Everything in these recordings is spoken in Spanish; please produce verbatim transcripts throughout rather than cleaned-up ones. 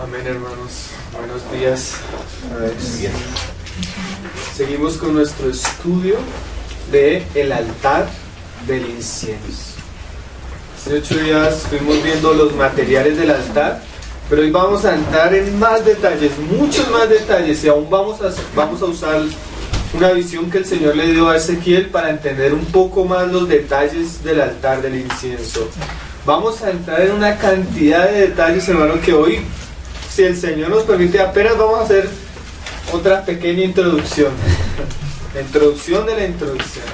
Amén, hermanos. Buenos días. Seguimos con nuestro estudio de El Altar del Incienso. Hace ocho días estuvimos viendo los materiales del altar, pero hoy vamos a entrar en más detalles, muchos más detalles, y aún vamos a, vamos a usar una visión que el Señor le dio a Ezequiel para entender un poco más los detalles del altar del incienso. Vamos a entrar en una cantidad de detalles, hermano, que hoy, si el Señor nos permite, apenas vamos a hacer otra pequeña introducción. La introducción de la introducción.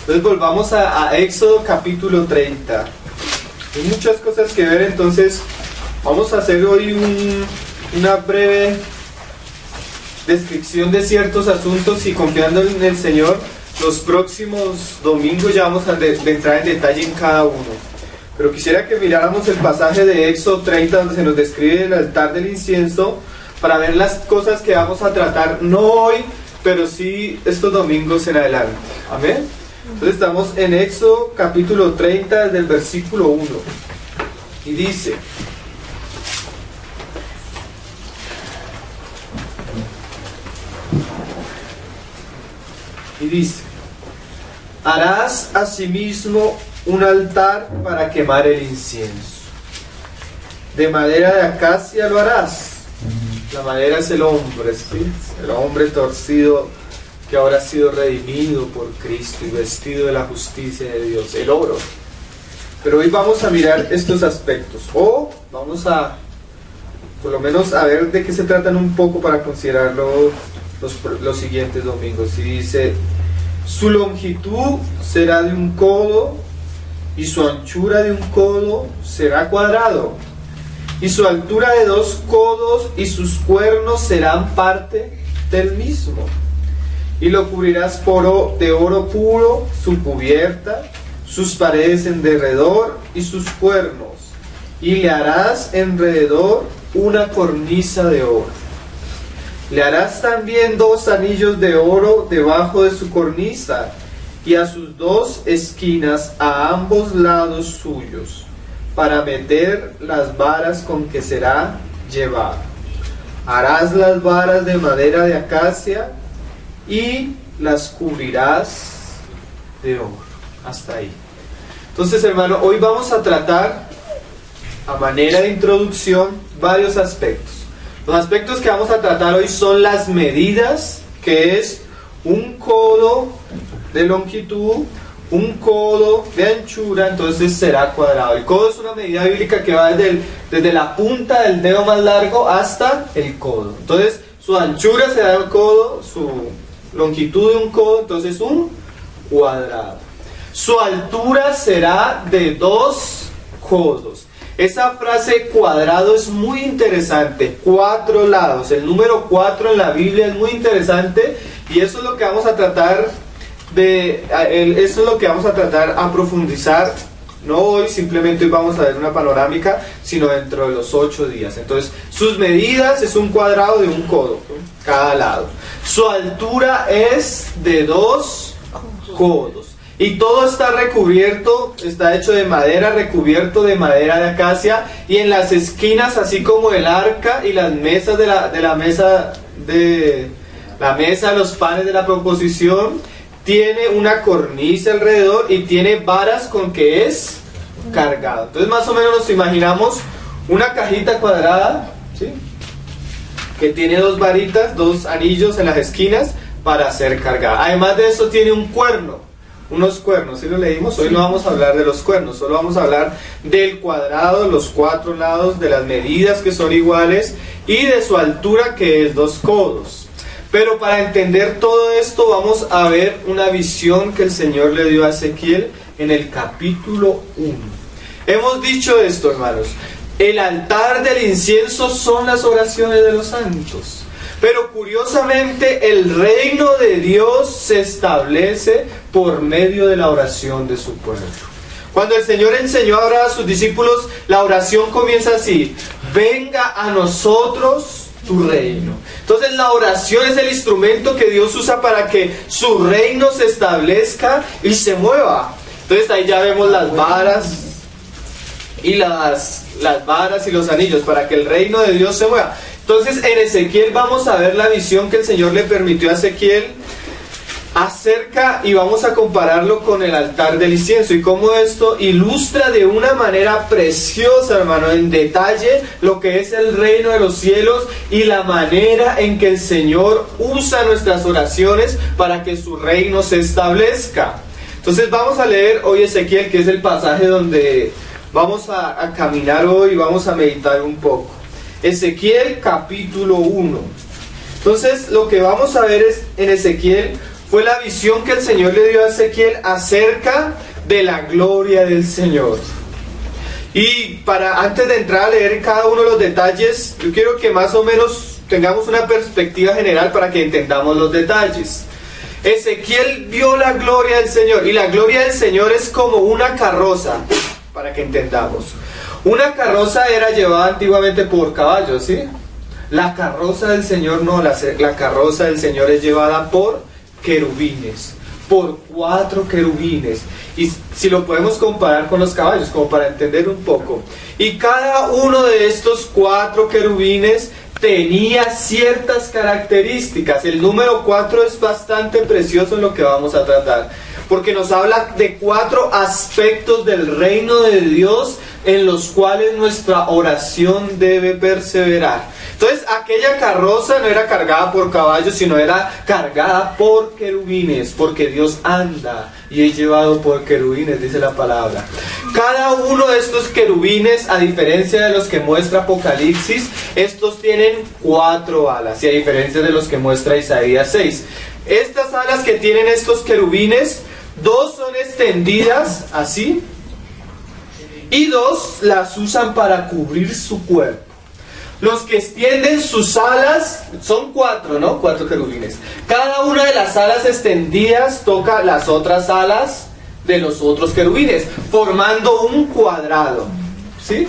Entonces volvamos a, a Éxodo capítulo treinta. Hay muchas cosas que ver, entonces vamos a hacer hoy un, una breve descripción de ciertos asuntos, y confiando en el Señor, los próximos domingos ya vamos a de, de entrar en detalle en cada uno. Pero quisiera que miráramos el pasaje de Éxodo treinta, donde se nos describe el altar del incienso, para ver las cosas que vamos a tratar, no hoy, pero sí estos domingos en adelante. Amén. Entonces estamos en Éxodo capítulo treinta, desde el versículo uno, y dice: Y dice, harás asimismo un altar para quemar el incienso. De madera de acacia lo harás. La madera es el hombre, ¿sí? El hombre torcido que ahora ha sido redimido por Cristo y vestido de la justicia de Dios, el oro. Pero hoy vamos a mirar estos aspectos, o vamos a, por lo menos, a ver de qué se tratan un poco para considerarlo los, los siguientes domingos. Y dice: su longitud será de un codo, y su anchura de un codo será cuadrado, y su altura de dos codos, y sus cuernos serán parte del mismo. Y lo cubrirás por o, de oro puro, su cubierta, sus paredes en derredor y sus cuernos, y le harás enrededor una cornisa de oro. Le harás también dos anillos de oro debajo de su cornisa, y a sus dos esquinas, a ambos lados suyos, para meter las varas con que será llevado. Harás las varas de madera de acacia y las cubrirás de oro. Hasta ahí. Entonces, hermano, hoy vamos a tratar, a manera de introducción, varios aspectos. Los aspectos que vamos a tratar hoy son las medidas, que es un codo de longitud, un codo de anchura, entonces será cuadrado. El codo es una medida bíblica que va desde, el, desde la punta del dedo más largo hasta el codo. Entonces su anchura será el codo, su longitud de un codo, entonces un cuadrado. Su altura será de dos codos. Esa frase cuadrado es muy interesante, cuatro lados. El número cuatro en la Biblia es muy interesante, y eso es lo que vamos a tratar de eso es lo que vamos a tratar a profundizar, no hoy, simplemente hoy vamos a ver una panorámica, sino dentro de los ocho días. Entonces, sus medidas es un cuadrado de un codo, cada lado. Su altura es de dos codos. Y todo está recubierto, está hecho de madera, recubierto de madera de acacia, y en las esquinas, así como el arca y las mesas de la, de la mesa de la mesa, los panes de la proposición, tiene una cornisa alrededor y tiene varas con que es cargado. Entonces, más o menos nos imaginamos una cajita cuadrada, ¿sí?, que tiene dos varitas, dos anillos en las esquinas para ser cargada. Además de eso, tiene un cuerno, unos cuernos, ¿sí lo leímos? Hoy no vamos a hablar de los cuernos, solo vamos a hablar del cuadrado, los cuatro lados, de las medidas que son iguales y de su altura, que es dos codos. Pero para entender todo esto vamos a ver una visión que el Señor le dio a Ezequiel en el capítulo uno. Hemos dicho esto, hermanos: el altar del incienso son las oraciones de los santos. Pero curiosamente, el reino de Dios se establece por medio de la oración de su pueblo. Cuando el Señor enseñó a orar a sus discípulos, la oración comienza así: venga a nosotros tu reino. Entonces, la oración es el instrumento que Dios usa para que su reino se establezca y se mueva. Entonces ahí ya vemos las varas y las, las varas y los anillos para que el reino de Dios se mueva. Entonces en Ezequiel vamos a ver la visión que el Señor le permitió a Ezequiel acerca, y vamos a compararlo con el altar del incienso y cómo esto ilustra de una manera preciosa, hermano, en detalle lo que es el reino de los cielos y la manera en que el Señor usa nuestras oraciones para que su reino se establezca. Entonces vamos a leer hoy Ezequiel, que es el pasaje donde vamos a, a caminar hoy, vamos a meditar un poco. Ezequiel capítulo uno. Entonces lo que vamos a ver es en Ezequiel fue la visión que el Señor le dio a Ezequiel acerca de la gloria del Señor. Y para antes de entrar a leer cada uno de los detalles, yo quiero que más o menos tengamos una perspectiva general para que entendamos los detalles. Ezequiel vio la gloria del Señor, y la gloria del Señor es como una carroza, para que entendamos. Una carroza era llevada antiguamente por caballos, ¿sí? La carroza del Señor no, la, la carroza del Señor es llevada por querubines, por cuatro querubines, y si lo podemos comparar con los caballos, como para entender un poco, y cada uno de estos cuatro querubines tenía ciertas características. El número cuatro es bastante precioso en lo que vamos a tratar, porque nos habla de cuatro aspectos del reino de Dios en los cuales nuestra oración debe perseverar. Entonces, aquella carroza no era cargada por caballos, sino era cargada por querubines, porque Dios anda y es llevado por querubines, dice la palabra. Cada uno de estos querubines, a diferencia de los que muestra Apocalipsis, estos tienen cuatro alas, y a diferencia de los que muestra Isaías seis. Estas alas que tienen estos querubines, dos son extendidas así, y dos las usan para cubrir su cuerpo. Los que extienden sus alas, son cuatro, ¿no? Cuatro querubines. Cada una de las alas extendidas toca las otras alas de los otros querubines, formando un cuadrado, ¿sí?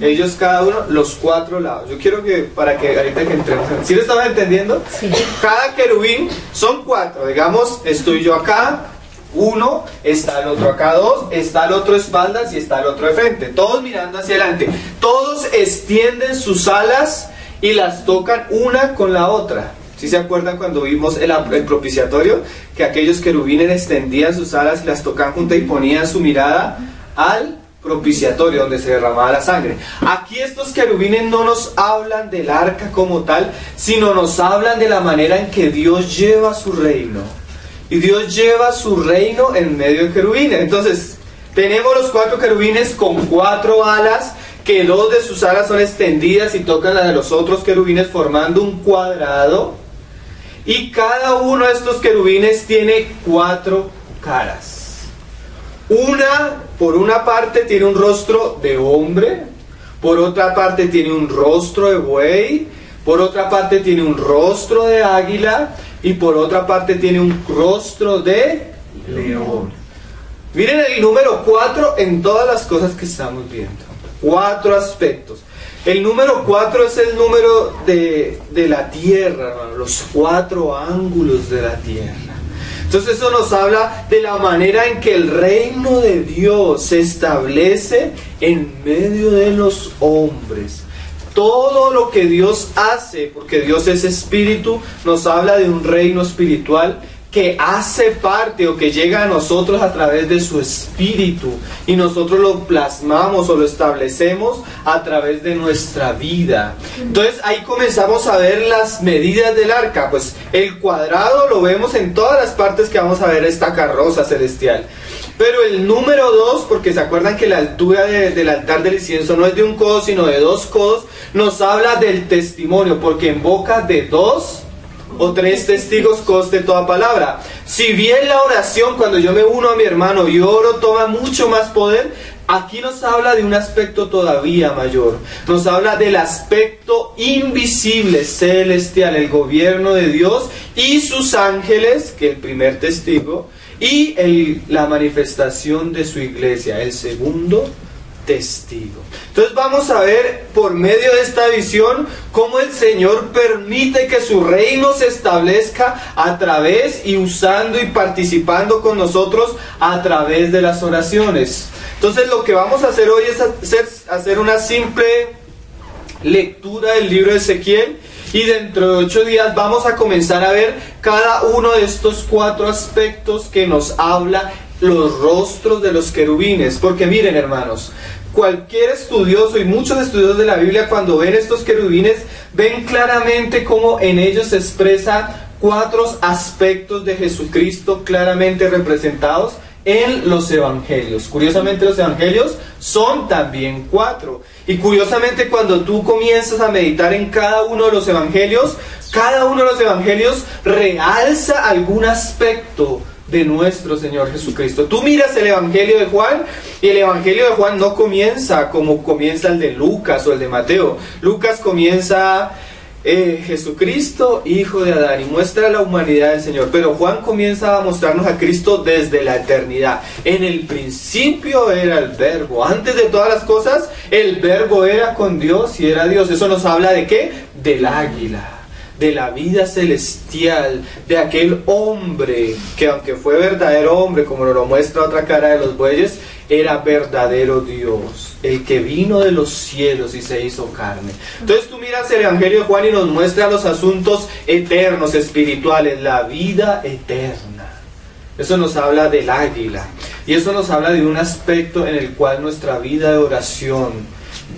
Ellos cada uno, los cuatro lados. Yo quiero que, para que ahorita que entremos, ¿sí lo estaban entendiendo? Sí. Cada querubín son cuatro, digamos, estoy yo acá, uno, está el otro acá, dos, está el otro espaldas y está el otro de frente, todos mirando hacia adelante. Todos extienden sus alas y las tocan una con la otra. ¿Sí se acuerdan cuando vimos el, el propiciatorio? Que aquellos querubines extendían sus alas y las tocaban juntas y ponían su mirada al propiciatorio donde se derramaba la sangre. Aquí estos querubines no nos hablan del arca como tal, sino nos hablan de la manera en que Dios lleva su reino. Y Dios lleva su reino en medio de querubines. Entonces, tenemos los cuatro querubines con cuatro alas, que dos de sus alas son extendidas y tocan las de los otros querubines formando un cuadrado. Y cada uno de estos querubines tiene cuatro caras. Una, por una parte, tiene un rostro de hombre. Por otra parte, tiene un rostro de buey. Por otra parte, tiene un rostro de águila. Y por otra parte tiene un rostro de león. Miren el número cuatro en todas las cosas que estamos viendo. Cuatro aspectos. El número cuatro es el número de, de la tierra, hermano. Los cuatro ángulos de la tierra. Entonces eso nos habla de la manera en que el reino de Dios se establece en medio de los hombres. Todo lo que Dios hace, porque Dios es espíritu, nos habla de un reino espiritual que hace parte o que llega a nosotros a través de su espíritu, y nosotros lo plasmamos o lo establecemos a través de nuestra vida. Entonces ahí comenzamos a ver las medidas del arca. Pues el cuadrado lo vemos en todas las partes que vamos a ver esta carroza celestial. Pero el número dos, porque se acuerdan que la altura de, del altar del incienso no es de un codo, sino de dos codos, nos habla del testimonio, porque en boca de dos o tres testigos conste toda palabra. Si bien la oración, cuando yo me uno a mi hermano y oro, toma mucho más poder, aquí nos habla de un aspecto todavía mayor. Nos habla del aspecto invisible, celestial, el gobierno de Dios y sus ángeles, que el primer testigo, y el, la manifestación de su iglesia, el segundo testigo. Entonces vamos a ver por medio de esta visión cómo el Señor permite que su reino se establezca a través y usando y participando con nosotros a través de las oraciones. Entonces lo que vamos a hacer hoy es hacer, hacer una simple lectura del libro de Ezequiel, y dentro de ocho días vamos a comenzar a ver cada uno de estos cuatro aspectos que nos habla los rostros de los querubines. Porque miren, hermanos, cualquier estudioso y muchos estudiosos de la Biblia, cuando ven estos querubines, ven claramente cómo en ellos se expresa cuatro aspectos de Jesucristo claramente representados en los evangelios. Curiosamente, los evangelios son también cuatro. Y curiosamente, cuando tú comienzas a meditar en cada uno de los evangelios, cada uno de los evangelios realza algún aspecto de nuestro Señor Jesucristo. Tú miras el Evangelio de Juan, y el Evangelio de Juan no comienza como comienza el de Lucas o el de Mateo. Lucas comienza eh, Jesucristo, hijo de Adán, y muestra la humanidad del Señor. Pero Juan comienza a mostrarnos a Cristo desde la eternidad. En el principio era el Verbo. Antes de todas las cosas, el Verbo era con Dios y era Dios. ¿Eso nos habla de qué? Del águila, de la vida celestial, de aquel hombre que, aunque fue verdadero hombre, como nos lo muestra otra cara de los bueyes, era verdadero Dios, el que vino de los cielos y se hizo carne. Entonces tú miras el Evangelio de Juan y nos muestra los asuntos eternos, espirituales, la vida eterna. Eso nos habla del águila, y eso nos habla de un aspecto en el cual nuestra vida de oración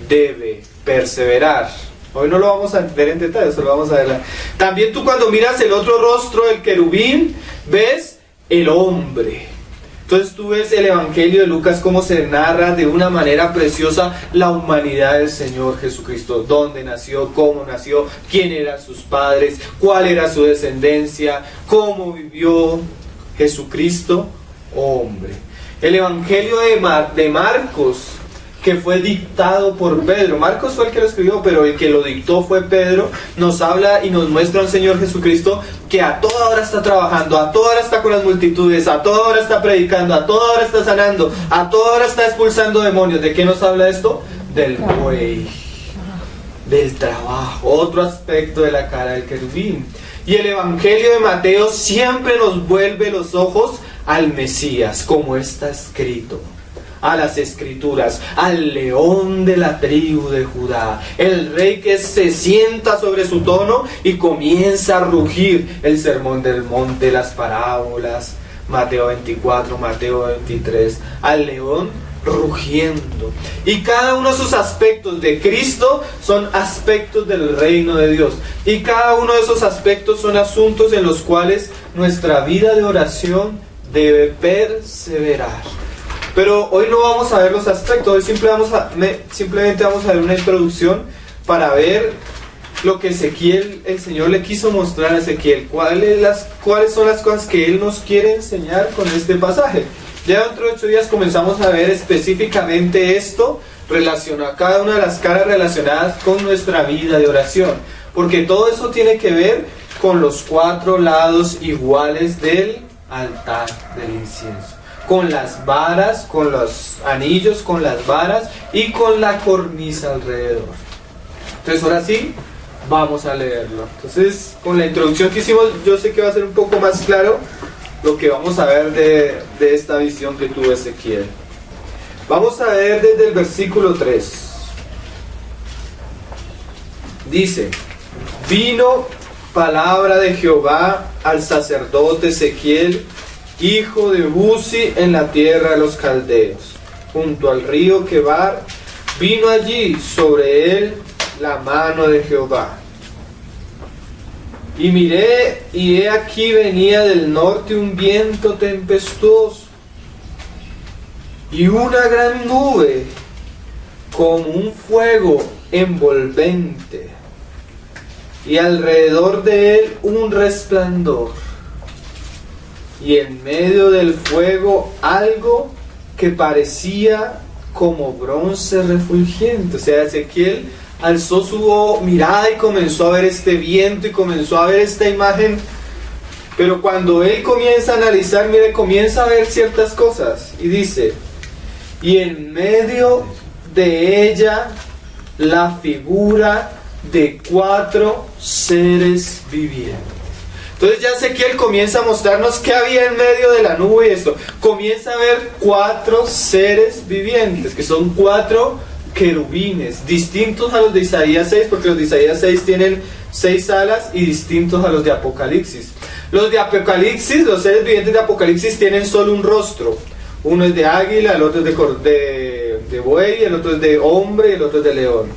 debe perseverar. Hoy no lo vamos a ver en detalle, eso lo vamos a ver. También tú, cuando miras el otro rostro del querubín, ves el hombre. Entonces tú ves el Evangelio de Lucas, cómo se narra de una manera preciosa la humanidad del Señor Jesucristo. Dónde nació, cómo nació, quién eran sus padres, cuál era su descendencia, cómo vivió Jesucristo, hombre. El Evangelio de, Mar, de Marcos, que fue dictado por Pedro. Marcos fue el que lo escribió, pero el que lo dictó fue Pedro. Nos habla y nos muestra un Señor Jesucristo que a toda hora está trabajando, a toda hora está con las multitudes, a toda hora está predicando, a toda hora está sanando, a toda hora está expulsando demonios. ¿De qué nos habla esto? Del buey, del trabajo, otro aspecto de la cara del querubín. Y el Evangelio de Mateo siempre nos vuelve los ojos al Mesías, como está escrito, a las Escrituras, al León de la tribu de Judá, el Rey que se sienta sobre su trono y comienza a rugir. El Sermón del Monte, las parábolas, Mateo veinticuatro, Mateo veintitrés, al León rugiendo. Y cada uno de sus aspectos de Cristo son aspectos del reino de Dios, y cada uno de esos aspectos son asuntos en los cuales nuestra vida de oración debe perseverar. Pero hoy no vamos a ver los aspectos, hoy simple vamos a, me, simplemente vamos a ver una introducción para ver lo que Ezequiel, el Señor le quiso mostrar a Ezequiel, cuáles, las, cuáles son las cosas que Él nos quiere enseñar con este pasaje. Ya dentro de ocho días comenzamos a ver específicamente esto, relacionado a cada una de las caras relacionadas con nuestra vida de oración, porque todo eso tiene que ver con los cuatro lados iguales del altar del incienso. Con las varas, con los anillos, con las varas y con la cornisa alrededor. Entonces ahora sí, vamos a leerlo. Entonces, con la introducción que hicimos, yo sé que va a ser un poco más claro lo que vamos a ver de, de esta visión que tuvo Ezequiel. Vamos a ver desde el versículo tres. Dice: vino palabra de Jehová al sacerdote Ezequiel, hijo de Buzi, en la tierra de los caldeos, junto al río Quebar. Vino allí sobre él la mano de Jehová. Y miré, y he aquí venía del norte un viento tempestuoso, y una gran nube como un fuego envolvente, y alrededor de él un resplandor, y en medio del fuego algo que parecía como bronce refulgente. O sea, Ezequiel alzó su mirada y comenzó a ver este viento y comenzó a ver esta imagen. Pero cuando él comienza a analizar, mire, comienza a ver ciertas cosas. Y dice: y en medio de ella la figura de cuatro seres vivientes. Entonces ya Ezequiel comienza a mostrarnos qué había en medio de la nube y esto. Comienza a ver cuatro seres vivientes, que son cuatro querubines, distintos a los de Isaías seis, porque los de Isaías seis tienen seis alas y distintos a los de Apocalipsis. Los de Apocalipsis, los seres vivientes de Apocalipsis tienen solo un rostro. Uno es de águila, el otro es de, de, de buey, el otro es de hombre y el otro es de león.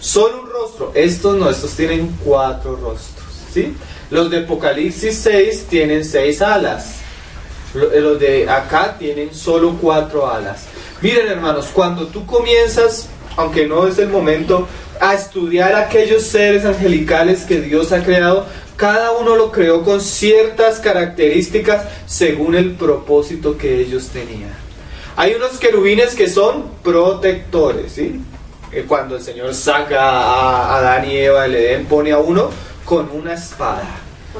Solo un rostro. Estos no, estos tienen cuatro rostros, ¿sí? Los de Apocalipsis seis tienen seis alas. Los de acá tienen solo cuatro alas. Miren, hermanos, cuando tú comienzas, aunque no es el momento, a estudiar aquellos seres angelicales que Dios ha creado, cada uno lo creó con ciertas características según el propósito que ellos tenían. Hay unos querubines que son protectores, ¿sí? Cuando el Señor saca a Adán y Eva del Edén, pone a uno con una espada.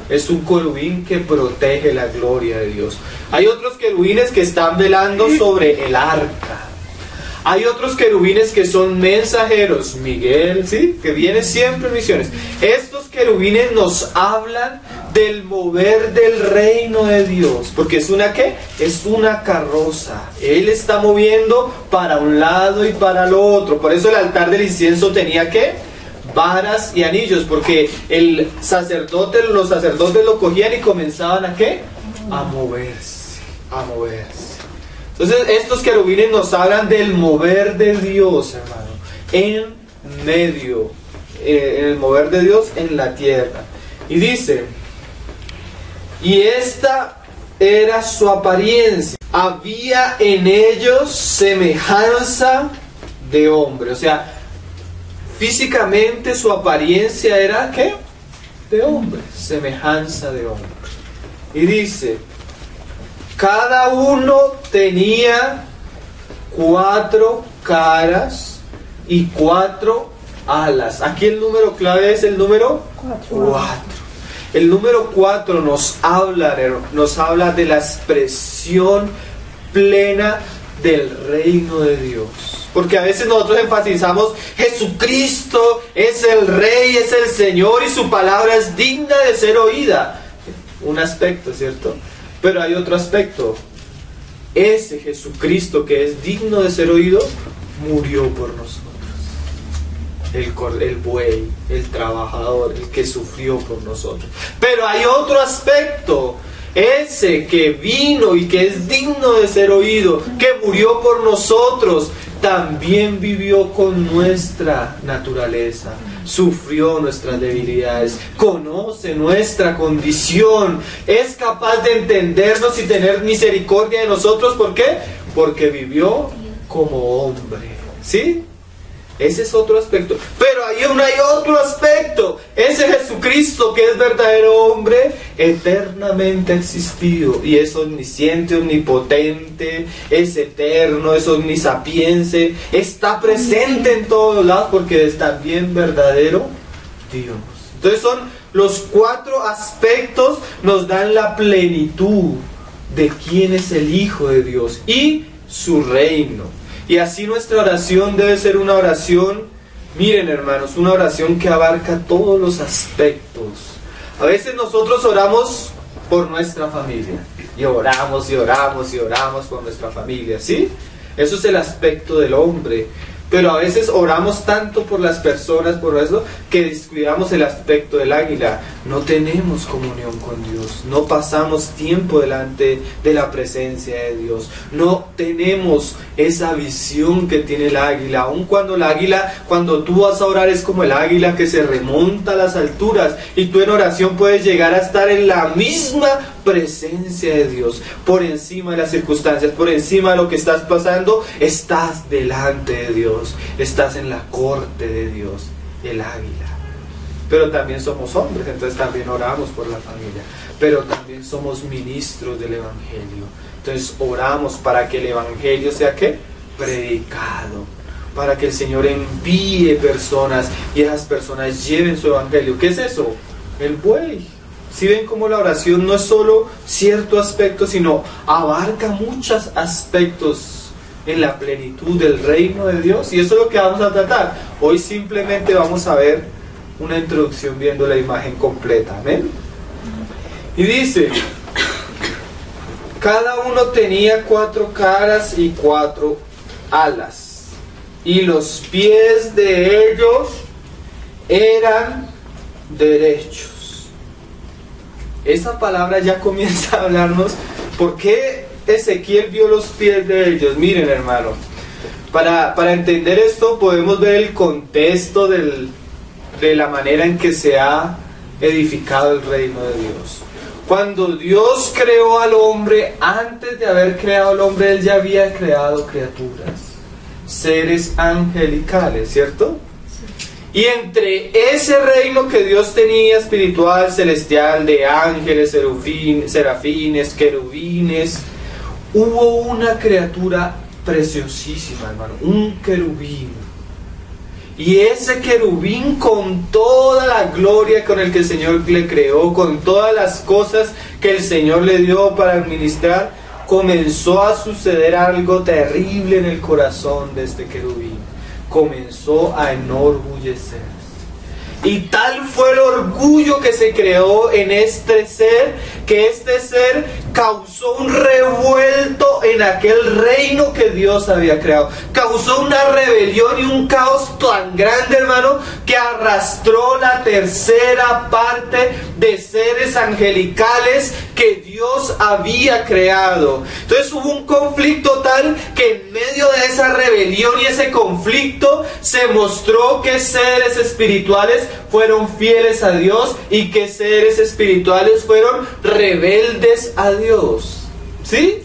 Es un querubín que protege la gloria de Dios. Hay otros querubines que están velando sobre el arca. Hay otros querubines que son mensajeros, Miguel, ¿sí? Que viene siempre en misiones. Estos querubines nos hablan del mover del reino de Dios, porque es una ¿qué? Es una carroza. Él está moviendo para un lado y para el otro. Por eso el altar del incienso tenía ¿qué? Varas y anillos, porque el sacerdote, los sacerdotes lo cogían y comenzaban ¿a qué? A moverse, a moverse. Entonces estos querubines nos hablan del mover de Dios, hermano, en medio, eh, en el mover de Dios en la tierra. Y dice, y esta era su apariencia, había en ellos semejanza de hombre, o sea, físicamente su apariencia era ¿qué? De hombre, semejanza de hombre. Y dice, cada uno tenía cuatro caras y cuatro alas. Aquí el número clave es el número cuatro. El número cuatro nos habla, nos habla de la expresión plena del reino de Dios. Porque a veces nosotros enfatizamos, Jesucristo es el Rey, es el Señor y su palabra es digna de ser oída. Un aspecto, ¿cierto? Pero hay otro aspecto. Ese Jesucristo que es digno de ser oído, murió por nosotros. El, el buey, el trabajador, el que sufrió por nosotros. Pero hay otro aspecto. Ese que vino y que es digno de ser oído, que murió por nosotros, también vivió con nuestra naturaleza, sufrió nuestras debilidades, conoce nuestra condición, es capaz de entendernos y tener misericordia de nosotros. ¿Por qué? Porque vivió como hombre, ¿sí? Ese es otro aspecto. Pero hay, un, hay otro aspecto. Ese Jesucristo que es verdadero hombre, eternamente ha existido. Y es omnisciente, omnipotente, es eterno, es omnisapiense. Está presente en todos lados porque es también verdadero Dios. Entonces son los cuatro aspectos, nos dan la plenitud de quién es el Hijo de Dios y su reino. Y así nuestra oración debe ser una oración, miren hermanos, una oración que abarca todos los aspectos. A veces nosotros oramos por nuestra familia, y oramos y oramos y oramos por nuestra familia, ¿sí? Eso es el aspecto del hombre. Pero a veces oramos tanto por las personas, por eso, que descuidamos el aspecto del águila. No tenemos comunión con Dios, no pasamos tiempo delante de la presencia de Dios, no tenemos esa visión que tiene el águila. Aun cuando el águila, cuando tú vas a orar, es como el águila que se remonta a las alturas, y tú en oración puedes llegar a estar en la misma presencia de Dios, por encima de las circunstancias, por encima de lo que estás pasando. Estás delante de Dios, estás en la corte de Dios, el águila. Pero también somos hombres, entonces también oramos por la familia, pero también somos ministros del evangelio, entonces oramos para que el evangelio sea ¿qué? Predicado, para que el Señor envíe personas y esas personas lleven su evangelio. ¿Qué es eso? El buey. Si ven cómo la oración no es solo cierto aspecto, sino abarca muchos aspectos en la plenitud del reino de Dios. Y eso es lo que vamos a tratar. Hoy simplemente vamos a ver una introducción viendo la imagen completa. ¿Amén? Y dice, cada uno tenía cuatro caras y cuatro alas, y los pies de ellos eran derechos. Esta palabra ya comienza a hablarnos por qué Ezequiel vio los pies de ellos. Miren, hermano, para, para entender esto podemos ver el contexto del, de la manera en que se ha edificado el reino de Dios. Cuando Dios creó al hombre, antes de haber creado al hombre, Él ya había creado criaturas, seres angelicales, ¿cierto? Y entre ese reino que Dios tenía, espiritual, celestial, de ángeles, serufín, serafines, querubines, hubo una criatura preciosísima, hermano, un querubín. Y ese querubín, con toda la gloria con el que el Señor le creó, con todas las cosas que el Señor le dio para administrar, comenzó a suceder algo terrible en el corazón de este querubín. Comenzó a enorgullecerse. Y tal fue el orgullo que se creó en este ser, que este ser causó un revuelto en aquel reino que Dios había creado. Causó una rebelión y un caos tan grande, hermano, que arrastró la tercera parte de seres angelicales que Dios había creado. Entonces hubo un conflicto tal que en medio de esa rebelión y ese conflicto se mostró que seres espirituales fueron fieles a Dios y que seres espirituales fueron rebeldes a Dios. ¿Sí?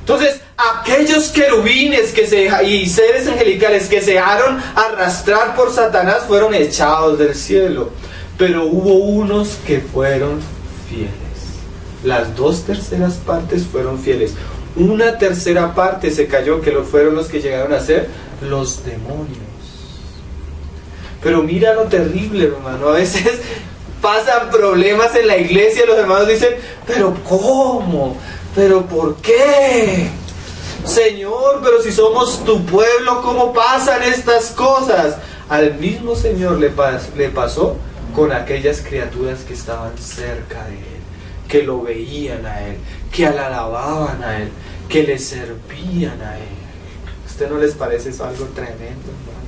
Entonces, aquellos querubines que se, y seres angelicales que se dejaron arrastrar por Satanás fueron echados del cielo. Pero hubo unos que fueron fieles. Las dos terceras partes fueron fieles. Una tercera parte se cayó, que lo fueron los que llegaron a ser los demonios. Pero mira lo terrible, hermano. A veces pasan problemas en la iglesia y los hermanos dicen, pero ¿cómo? ¿Pero por qué? Señor, pero si somos tu pueblo, ¿cómo pasan estas cosas? Al mismo Señor le, pas- le pasó con aquellas criaturas que estaban cerca de Él, que lo veían a Él, que alababan a Él, que le servían a Él. ¿A usted no les parece eso algo tremendo, hermano?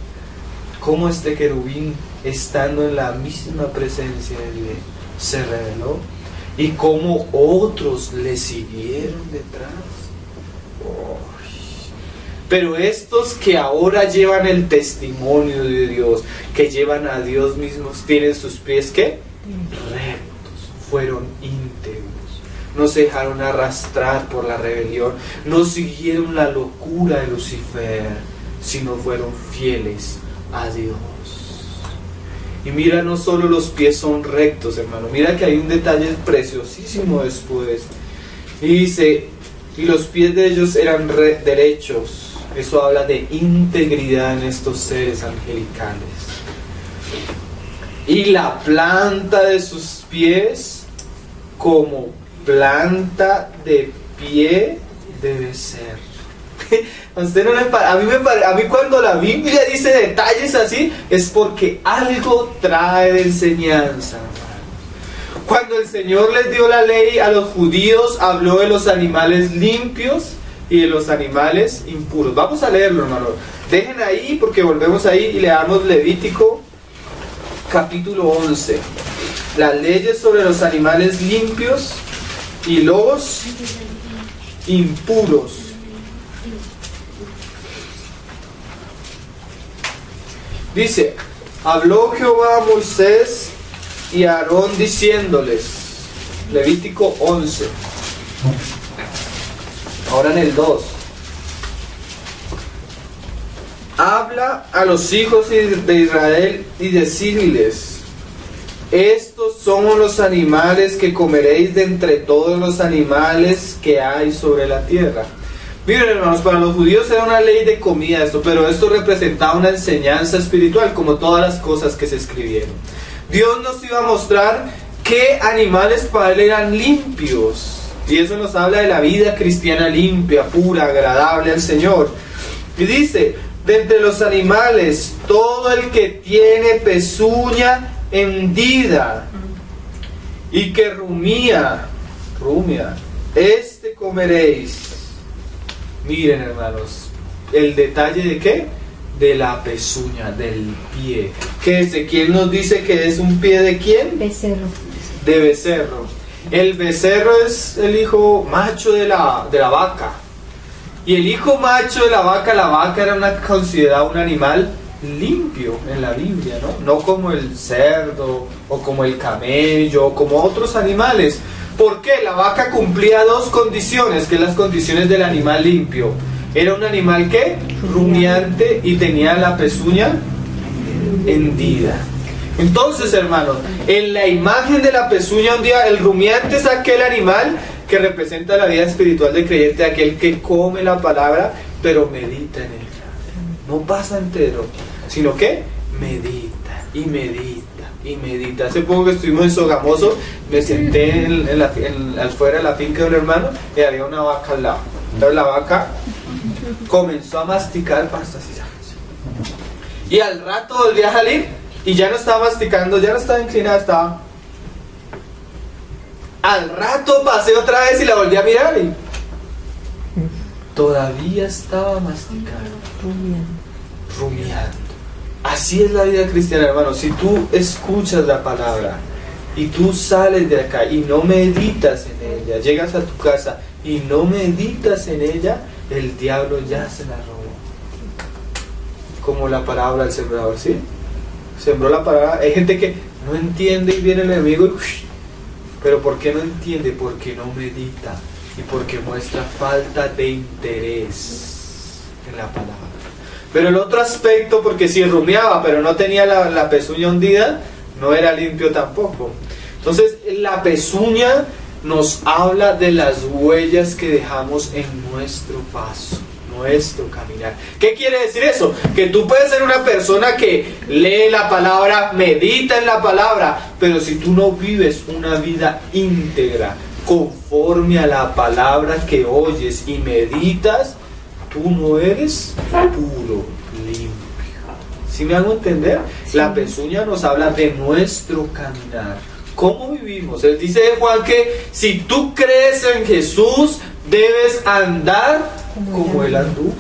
Cómo este querubín, estando en la misma presencia de Dios, se reveló, y cómo otros le siguieron detrás. Oh. Pero estos que ahora llevan el testimonio de Dios, que llevan a Dios mismos, tienen sus pies ¿qué? Rectos, fueron íntegros, no se dejaron arrastrar por la rebelión, no siguieron la locura de Lucifer, sino fueron fieles a Dios. Y mira, no solo los pies son rectos, hermano, mira que hay un detalle preciosísimo después. Y dice, y los pies de ellos eran derechos. Eso habla de integridad en estos seres angelicales. Y la planta de sus pies como planta de pie de becerro. A usted no le a mí, me a mí cuando la Biblia dice detalles así es porque algo trae de enseñanza. Cuando el Señor les dio la ley a los judíos, habló de los animales limpios y de los animales impuros. Vamos a leerlo, hermano. Dejen ahí porque volvemos ahí y le damos Levítico capítulo once. Las leyes sobre los animales limpios y los impuros. Dice, habló Jehová a Moisés y a Aarón diciéndoles, Levítico once, ahora en el dos, habla a los hijos de Israel y decidles, estos son los animales que comeréis de entre todos los animales que hay sobre la tierra. Miren, hermanos, para los judíos era una ley de comida esto, pero esto representaba una enseñanza espiritual, como todas las cosas que se escribieron. Dios nos iba a mostrar qué animales para Él eran limpios. Y eso nos habla de la vida cristiana limpia, pura, agradable al Señor. Y dice, de entre los animales, todo el que tiene pezuña hendida y que rumía, rumia, este comeréis. Miren, hermanos, el detalle de qué, de la pezuña, del pie, que Ezequiel nos dice que es un pie de quién, becerro, de becerro. El becerro es el hijo macho de la, de la vaca, y el hijo macho de la vaca, la vaca era una, considerada un animal limpio en la Biblia, ¿no? No como el cerdo, o como el camello, o como otros animales. ¿Por qué? La vaca cumplía dos condiciones, que son las condiciones del animal limpio. Era un animal que rumiante y tenía la pezuña hendida. Entonces, hermanos, en la imagen de la pezuña hendida, el rumiante es aquel animal que representa la vida espiritual del creyente, aquel que come la palabra, pero medita en ella. No pasa entero, sino que medita, y medita, y medita. Hace poco que estuvimos en Sogamoso, me senté en, en la, en, afuera de la finca de un hermano, y había una vaca al lado. Entonces la vaca comenzó a masticar pastas y sales. Y al rato volví a salir, y ya no estaba masticando, ya no estaba inclinada, estaba... Al rato pasé otra vez y la volví a mirar y... todavía estaba masticando, rumiando. rumiando. Así es la vida cristiana, hermano. Si tú escuchas la palabra y tú sales de acá y no meditas en ella, llegas a tu casa y no meditas en ella, el diablo ya se la robó. Como la palabra del sembrador, ¿sí? Sembró la palabra. Hay gente que no entiende y viene el enemigo y... uff, pero ¿por qué no entiende? Porque no medita y porque muestra falta de interés en la palabra. Pero el otro aspecto, porque si rumiaba pero no tenía la, la pezuña hundida, no era limpio tampoco. Entonces la pezuña nos habla de las huellas que dejamos en nuestro paso, nuestro caminar. ¿Qué quiere decir eso? Que tú puedes ser una persona que lee la palabra, medita en la palabra, pero si tú no vives una vida íntegra conforme a la palabra que oyes y meditas, tú no eres puro, limpio. ¿Sí me hago entender? Sí. La pezuña nos habla de nuestro caminar, cómo vivimos. Él dice en Juan que si tú crees en Jesús, debes andar como Él anduvo.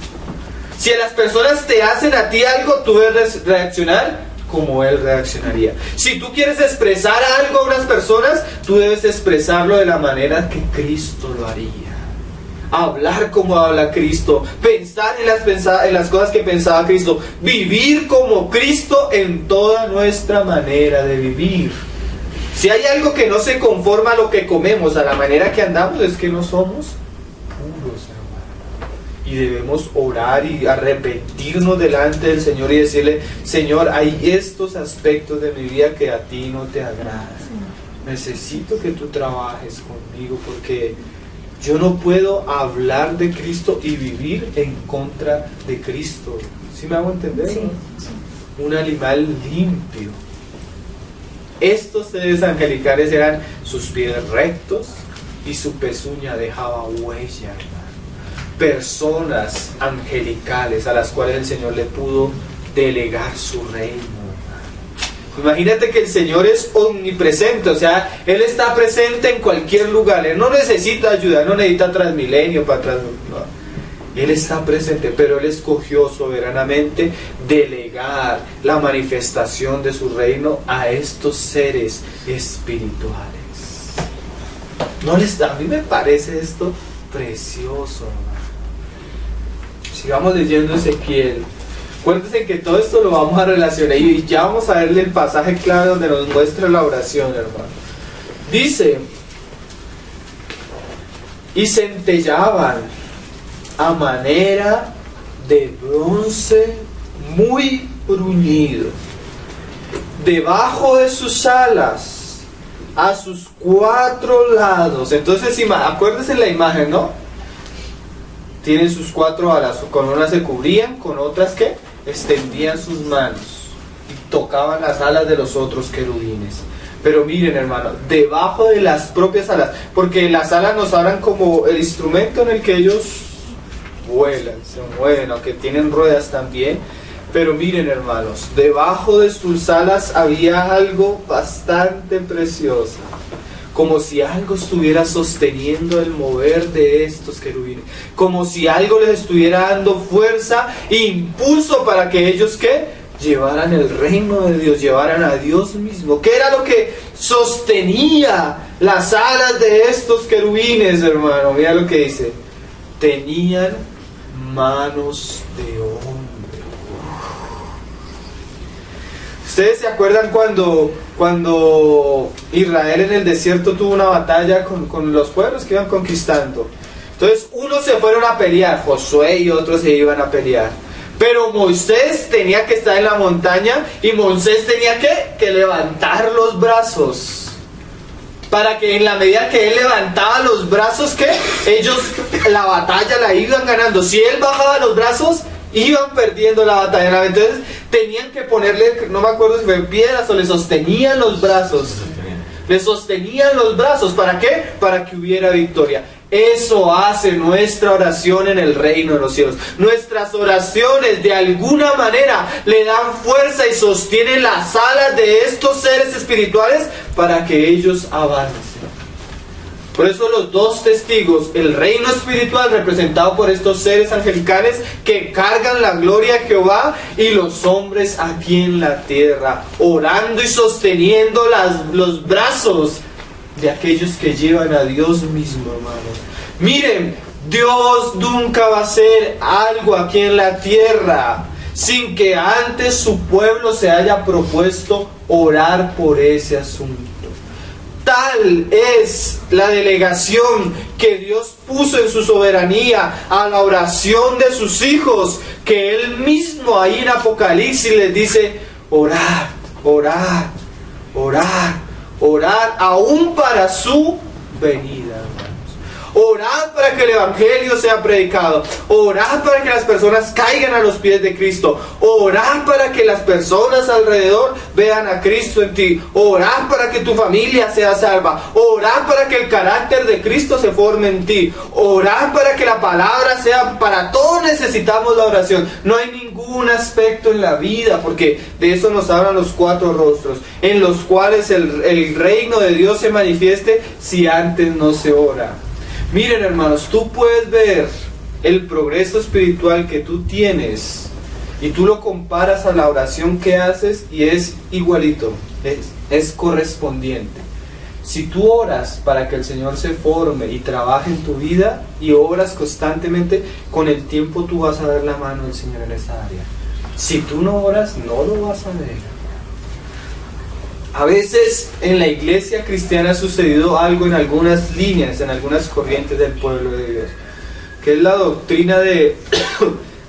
Si las personas te hacen a ti algo, tú debes reaccionar como Él reaccionaría. Si tú quieres expresar algo a unas personas, tú debes expresarlo de la manera que Cristo lo haría. Hablar como habla Cristo, pensar en las, pensa en las cosas que pensaba Cristo, vivir como Cristo en toda nuestra manera de vivir. Si hay algo que no se conforma a lo que comemos, a la manera que andamos, es que no somos puros, hermano. Y debemos orar y arrepentirnos delante del Señor y decirle: Señor, hay estos aspectos de mi vida que a ti no te agradan. Necesito que tú trabajes conmigo, porque yo no puedo hablar de Cristo y vivir en contra de Cristo. ¿Sí me hago entender? Sí, sí. Un animal limpio. Estos seres angelicales eran sus pies rectos y su pezuña dejaba huella, hermano. Personas angelicales a las cuales el Señor le pudo delegar su reino, hermano. Imagínate que el Señor es omnipresente, o sea, Él está presente en cualquier lugar. Él no necesita ayuda, no necesita Transmilenio para Transmilenio. No. Él está presente, pero Él escogió soberanamente delegar la manifestación de su reino a estos seres espirituales. ¿No les, a mí me parece esto precioso, hermano? Sigamos leyendo Ezequiel. Acuérdense que todo esto lo vamos a relacionar y ya vamos a verle el pasaje clave donde nos muestra la oración, hermano. Dice: y centellaban a manera de bronce muy bruñido debajo de sus alas a sus cuatro lados. Entonces, acuérdense la imagen, ¿no? Tienen sus cuatro alas, con unas se cubrían, con otras que extendían sus manos y tocaban las alas de los otros querubines. Pero miren, hermano, debajo de las propias alas, porque las alas nos hablan como el instrumento en el que ellos vuelan, se mueven, aunque tienen ruedas también. Pero miren, hermanos, debajo de sus alas había algo bastante precioso. como si algo estuviera sosteniendo el mover de estos querubines, como si algo les estuviera dando fuerza, impulso para que ellos ¿qué? Llevaran el reino de Dios, llevaran a Dios mismo. ¿Qué era lo que sostenía las alas de estos querubines, hermano? Mira lo que dice. Tenían manos de hombre. ¿Ustedes se acuerdan cuando, cuando Israel en el desierto tuvo una batalla con, con los pueblos que iban conquistando? Entonces unos se fueron a pelear, Josué y otros se iban a pelear. Pero Moisés tenía que estar en la montaña y Moisés tenía que, que levantar los brazos. Para que en la medida que él levantaba los brazos, ¿qué? Ellos la batalla la iban ganando. Si él bajaba los brazos, iban perdiendo la batalla. Entonces tenían que ponerle, no me acuerdo si fue piedras o le sostenían los brazos. Le sostenían los brazos. ¿Para qué? Para que hubiera victoria. Eso hace nuestra oración en el reino de los cielos. Nuestras oraciones de alguna manera le dan fuerza y sostienen las alas de estos seres espirituales para que ellos avancen. Por eso los dos testigos, el reino espiritual representado por estos seres angelicales que cargan la gloria de Jehová, y los hombres aquí en la tierra, orando y sosteniendo las, los brazos de aquellos que llevan a Dios mismo, hermanos. Miren, Dios nunca va a hacer algo aquí en la tierra sin que antes su pueblo se haya propuesto orar por ese asunto. Tal es la delegación que Dios puso en su soberanía a la oración de sus hijos, que Él mismo ahí en Apocalipsis les dice: orad, orad, orad, orad aún para su venida, hermanos. Orad para que el Evangelio sea predicado. Orad para que las personas caigan a los pies de Cristo. Orad para que las personas alrededor vean a Cristo en ti. Orad para que tu familia sea salva. Orad para que el carácter de Cristo se forme en ti. Orad para que la palabra sea... Para todos necesitamos la oración. No hay ningún un aspecto en la vida, porque de eso nos hablan los cuatro rostros, en los cuales el, el reino de Dios se manifieste si antes no se ora. Miren, hermanos, tú puedes ver el progreso espiritual que tú tienes y tú lo comparas a la oración que haces y es igualito, es, es correspondiente. Si tú oras para que el Señor se forme y trabaje en tu vida y obras constantemente, con el tiempo tú vas a ver la mano del Señor en esa área. Si tú no oras, no lo vas a ver. A veces en la iglesia cristiana ha sucedido algo en algunas líneas, en algunas corrientes del pueblo de Dios, que es la doctrina de,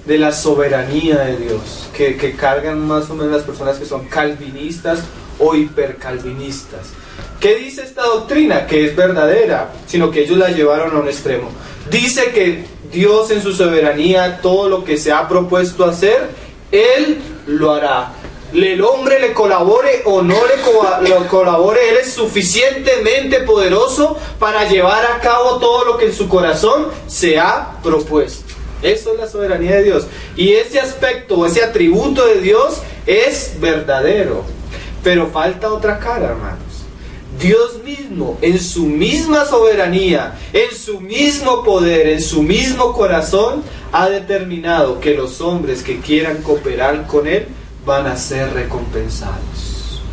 de la soberanía de Dios, que, que cargan más o menos las personas que son calvinistas o hipercalvinistas. ¿Qué dice esta doctrina? Que es verdadera, sino que ellos la llevaron a un extremo. Dice que Dios en su soberanía, todo lo que se ha propuesto hacer, Él lo hará. El hombre le colabore o no le co- colabore, Él es suficientemente poderoso para llevar a cabo todo lo que en su corazón se ha propuesto. Eso es la soberanía de Dios. Y ese aspecto o ese atributo de Dios es verdadero. Pero falta otra cara, hermano. Dios mismo, en su misma soberanía, en su mismo poder, en su mismo corazón, ha determinado que los hombres que quieran cooperar con Él van a ser recompensados.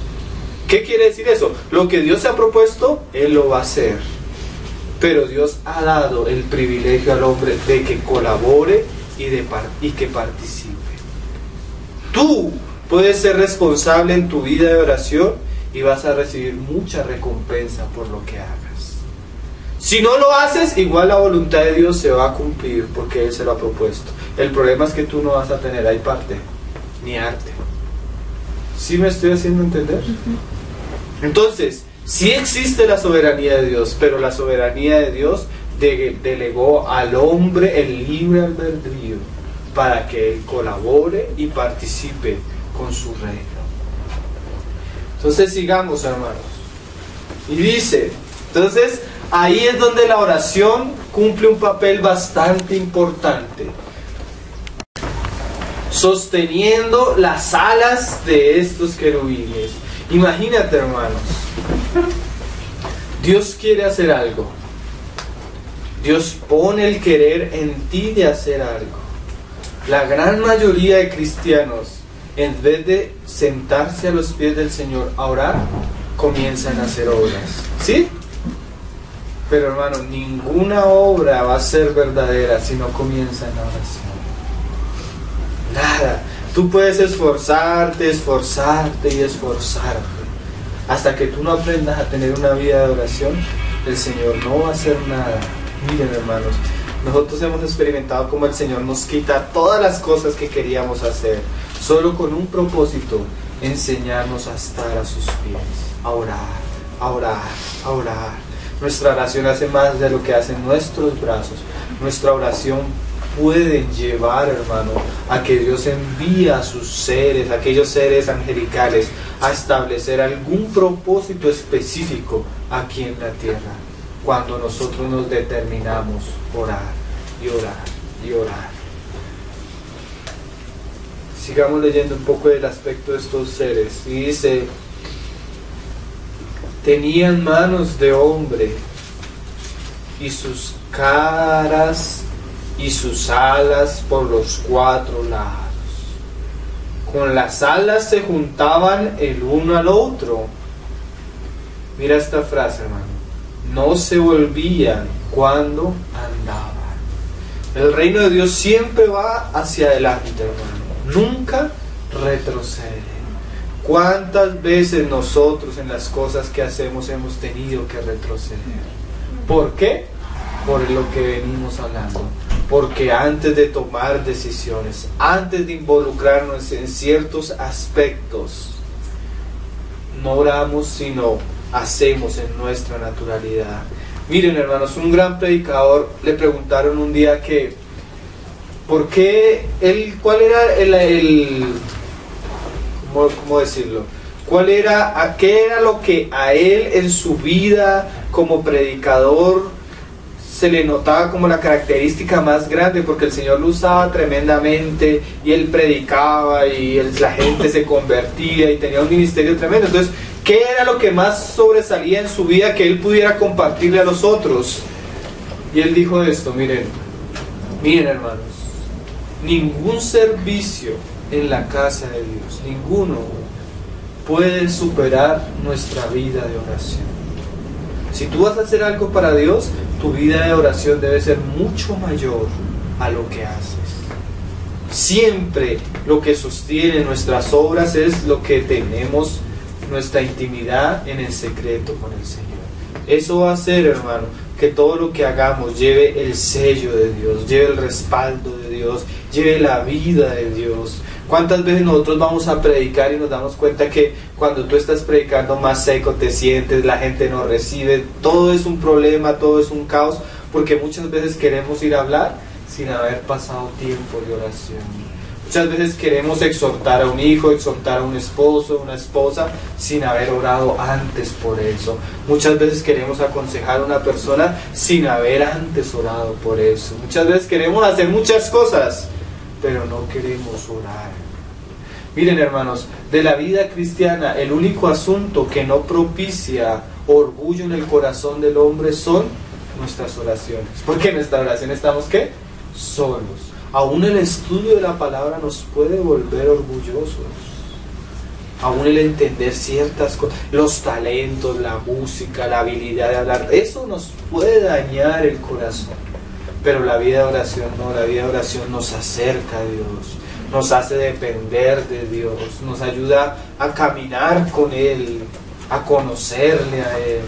¿Qué quiere decir eso? Lo que Dios se ha propuesto, Él lo va a hacer. Pero Dios ha dado el privilegio al hombre de que colabore y, de par- y que participe. Tú puedes ser responsable en tu vida de oración y vas a recibir mucha recompensa por lo que hagas. Si no lo haces, igual la voluntad de Dios se va a cumplir, porque Él se lo ha propuesto. El problema es que tú no vas a tener ahí parte, ni arte. ¿Sí me estoy haciendo entender? Entonces, sí existe la soberanía de Dios, pero la soberanía de Dios de- delegó al hombre el libre albedrío para que él colabore y participe con su reino. Entonces sigamos, hermanos. Y dice, entonces ahí es donde la oración cumple un papel bastante importante, sosteniendo las alas de estos querubines. Imagínate, hermanos, Dios quiere hacer algo. Dios pone el querer en ti de hacer algo. La gran mayoría de cristianos, en vez de sentarse a los pies del Señor a orar, comienzan a hacer obras. ¿Sí? Pero hermano, ninguna obra va a ser verdadera si no comienza en la oración. Nada. Tú puedes esforzarte, esforzarte y esforzarte. Hasta que tú no aprendas a tener una vida de oración, el Señor no va a hacer nada. Miren, hermanos, nosotros hemos experimentado como el Señor nos quita todas las cosas que queríamos hacer, solo con un propósito: enseñarnos a estar a sus pies, a orar, a orar, a orar. Nuestra oración hace más de lo que hacen nuestros brazos. Nuestra oración puede llevar, hermano, a que Dios envía a sus seres, a aquellos seres angelicales, a establecer algún propósito específico aquí en la tierra, cuando nosotros nos determinamos orar y orar y orar. Sigamos leyendo un poco del aspecto de estos seres. Y dice: tenían manos de hombre, y sus caras y sus alas por los cuatro lados. Con las alas se juntaban el uno al otro. Mira esta frase, hermano: no se volvían cuando andaban. El reino de Dios siempre va hacia adelante, hermano, nunca retrocede. ¿Cuántas veces nosotros en las cosas que hacemos hemos tenido que retroceder? ¿Por qué? Por lo que venimos hablando. Porque antes de tomar decisiones, antes de involucrarnos en ciertos aspectos, no oramos, sino hacemos en nuestra naturalidad. Miren, hermanos, un gran predicador le preguntaron un día que, ¿por qué él, cuál era el... el ¿Cómo decirlo? ¿Cuál era, a qué era lo que a él en su vida como predicador se le notaba como la característica más grande? Porque el Señor lo usaba tremendamente y él predicaba y él, la gente se convertía y tenía un ministerio tremendo. Entonces, ¿qué era lo que más sobresalía en su vida que él pudiera compartirle a los otros? Y él dijo esto, miren, miren hermanos, ningún servicio en la casa de Dios, ninguno puede superar nuestra vida de oración. Si tú vas a hacer algo para Dios, tu vida de oración debe ser mucho mayor a lo que haces. Siempre lo que sostiene nuestras obras es lo que tenemos, nuestra intimidad en el secreto con el Señor. Eso va a hacer, hermano, que todo lo que hagamos lleve el sello de Dios, lleve el respaldo de Dios, lleve la vida de Dios. ¿Cuántas veces nosotros vamos a predicar y nos damos cuenta que cuando tú estás predicando más seco te sientes, la gente no recibe, todo es un problema, todo es un caos? Porque muchas veces queremos ir a hablar sin haber pasado tiempo de oración. Muchas veces queremos exhortar a un hijo, exhortar a un esposo, una esposa, sin haber orado antes por eso. Muchas veces queremos aconsejar a una persona sin haber antes orado por eso. Muchas veces queremos hacer muchas cosas, pero no queremos orar. Miren, hermanos, de la vida cristiana, el único asunto que no propicia orgullo en el corazón del hombre son nuestras oraciones. Porque en nuestra oración estamos, ¿qué? Solos. Aún el estudio de la palabra nos puede volver orgullosos. Aún el entender ciertas cosas, los talentos, la música, la habilidad de hablar, eso nos puede dañar el corazón. Pero la vida de oración no, la vida de oración nos acerca a Dios, nos hace depender de Dios, nos ayuda a caminar con Él, a conocerle a Él,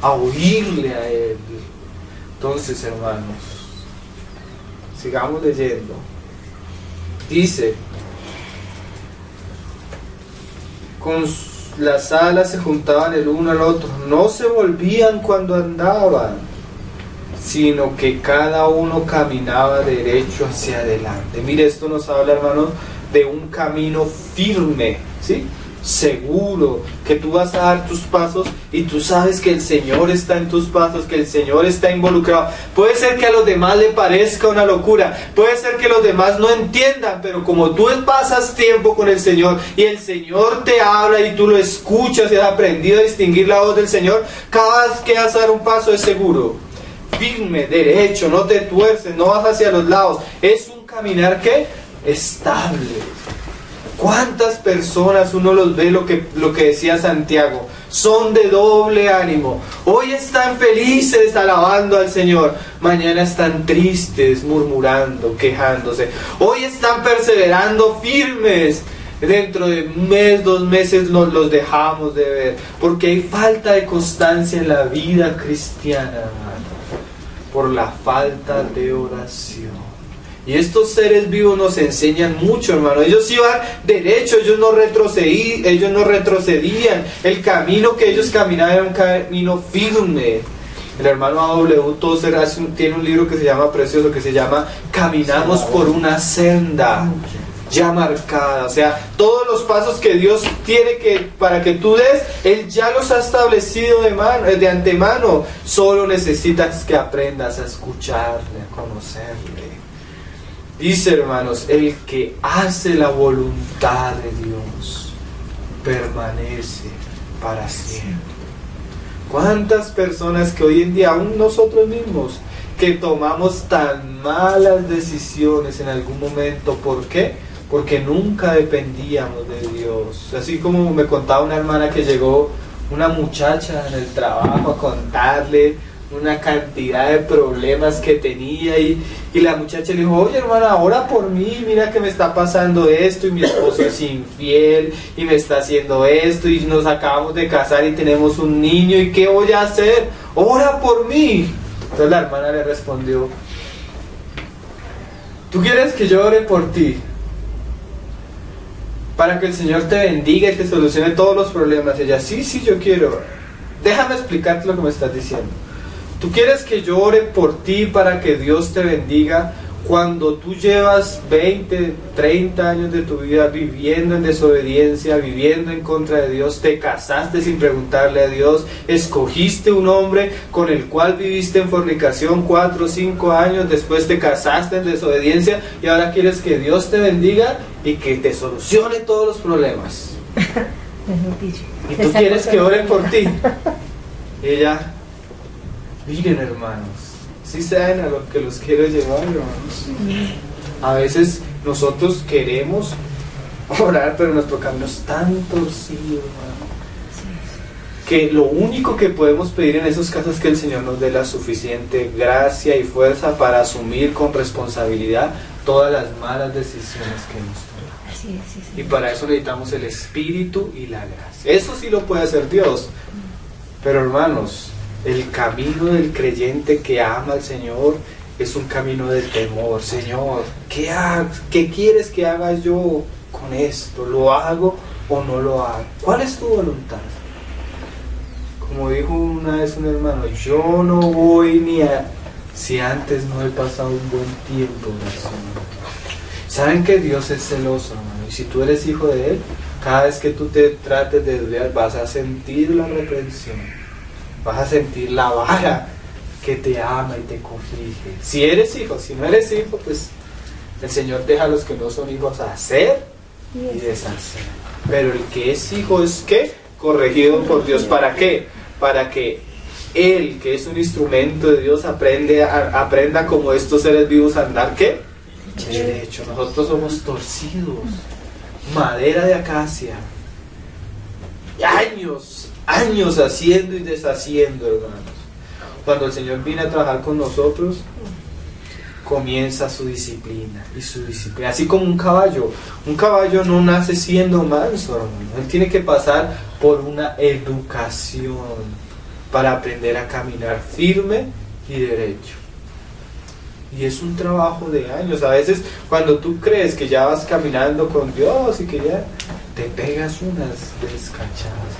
a oírle a Él. Entonces, hermanos, sigamos leyendo. Dice: con las alas se juntaban el uno al otro, no se volvían cuando andaban, sino que cada uno caminaba derecho hacia adelante. Mire, esto nos habla, hermanos, de un camino firme, ¿sí? seguro, que tú vas a dar tus pasos y tú sabes que el Señor está en tus pasos, que el Señor está involucrado. Puede ser que a los demás le parezca una locura, puede ser que los demás no entiendan, pero como tú pasas tiempo con el Señor y el Señor te habla y tú lo escuchas y has aprendido a distinguir la voz del Señor, cada vez que vas a dar un paso es seguro, firme, derecho, no te tuerces, no vas hacia los lados, es un caminar que estable. ¿Cuántas personas uno los ve, lo que, lo que decía Santiago? Son de doble ánimo. Hoy están felices alabando al Señor. Mañana están tristes, murmurando, quejándose. Hoy están perseverando firmes. Dentro de un mes, dos meses los, los dejamos de ver. Porque hay falta de constancia en la vida cristiana, por la falta de oración. Y estos seres vivos nos enseñan mucho, hermano. Ellos iban derecho, ellos no retrocedían, ellos no retrocedían. El camino que ellos caminaban era un camino firme. El hermano A W Tozer tiene un libro que se llama precioso, que se llama Caminamos por una senda ya marcada. O sea, todos los pasos que Dios tiene que para que tú des, Él ya los ha establecido de, mano, de antemano. Solo necesitas que aprendas a escucharle, a conocerle. Dice, hermanos, el que hace la voluntad de Dios permanece para siempre. ¿Cuántas personas que hoy en día, aún nosotros mismos, que tomamos tan malas decisiones en algún momento? ¿Por qué? Porque nunca dependíamos de Dios. Así como me contaba una hermana que llegó, una muchacha en el trabajo, a contarle una cantidad de problemas que tenía, y, y la muchacha le dijo: oye, hermana, ora por mí, mira que me está pasando esto, y mi esposo es infiel y me está haciendo esto, y nos acabamos de casar y tenemos un niño, ¿y qué voy a hacer? Ora por mí. Entonces la hermana le respondió: ¿tú quieres que yo ore por ti para que el Señor te bendiga y te solucione todos los problemas? Ella: sí, sí, yo quiero. Déjame explicarte lo que me estás diciendo. ¿Tú quieres que yo ore por ti para que Dios te bendiga cuando tú llevas veinte, treinta años de tu vida viviendo en desobediencia, viviendo en contra de Dios? Te casaste sin preguntarle a Dios, escogiste un hombre con el cual viviste en fornicación cuatro o cinco años, después te casaste en desobediencia y ahora quieres que Dios te bendiga y que te solucione todos los problemas. ¿Y tú quieres que ore por ti? Ella... Miren, hermanos, si ¿sí saben a lo que los quiero llevar, hermanos? A veces nosotros queremos orar, pero nuestro camino es tan torcido, hermano, que lo único que podemos pedir en esos casos es que el Señor nos dé la suficiente gracia y fuerza para asumir con responsabilidad todas las malas decisiones que hemos tomado. Así es, sí, sí. Y para eso necesitamos el Espíritu y la gracia. Eso sí lo puede hacer Dios. Pero, hermanos, el camino del creyente que ama al Señor es un camino de temor. Señor, ¿qué, ha, ¿qué quieres que haga yo con esto? ¿Lo hago o no lo hago? ¿Cuál es tu voluntad? Como dijo una vez un hermano: yo no voy ni a... si antes no he pasado un buen tiempo en el Señor. Saben que Dios es celoso, hermano, y si tú eres hijo de Él, cada vez que tú te trates de desviar vas a sentir la reprensión. Vas a sentir la vara que te ama y te corrige. Si eres hijo, si no eres hijo, pues el Señor deja a los que no son hijos hacer y deshacer. Pero el que es hijo es ¿qué? Corregido por Dios. ¿Para qué? Para que él, que es un instrumento de Dios, aprende a, aprenda como estos seres vivos a andar ¿qué? Derecho. Nosotros somos torcidos. Madera de acacia. Años. Años haciendo y deshaciendo, hermanos. Cuando el Señor viene a trabajar con nosotros, comienza su disciplina y su disciplina. Así como un caballo. Un caballo no nace siendo manso, hermano. Él tiene que pasar por una educación para aprender a caminar firme y derecho. Y es un trabajo de años. A veces cuando tú crees que ya vas caminando con Dios y que ya te pegas unas descachadas.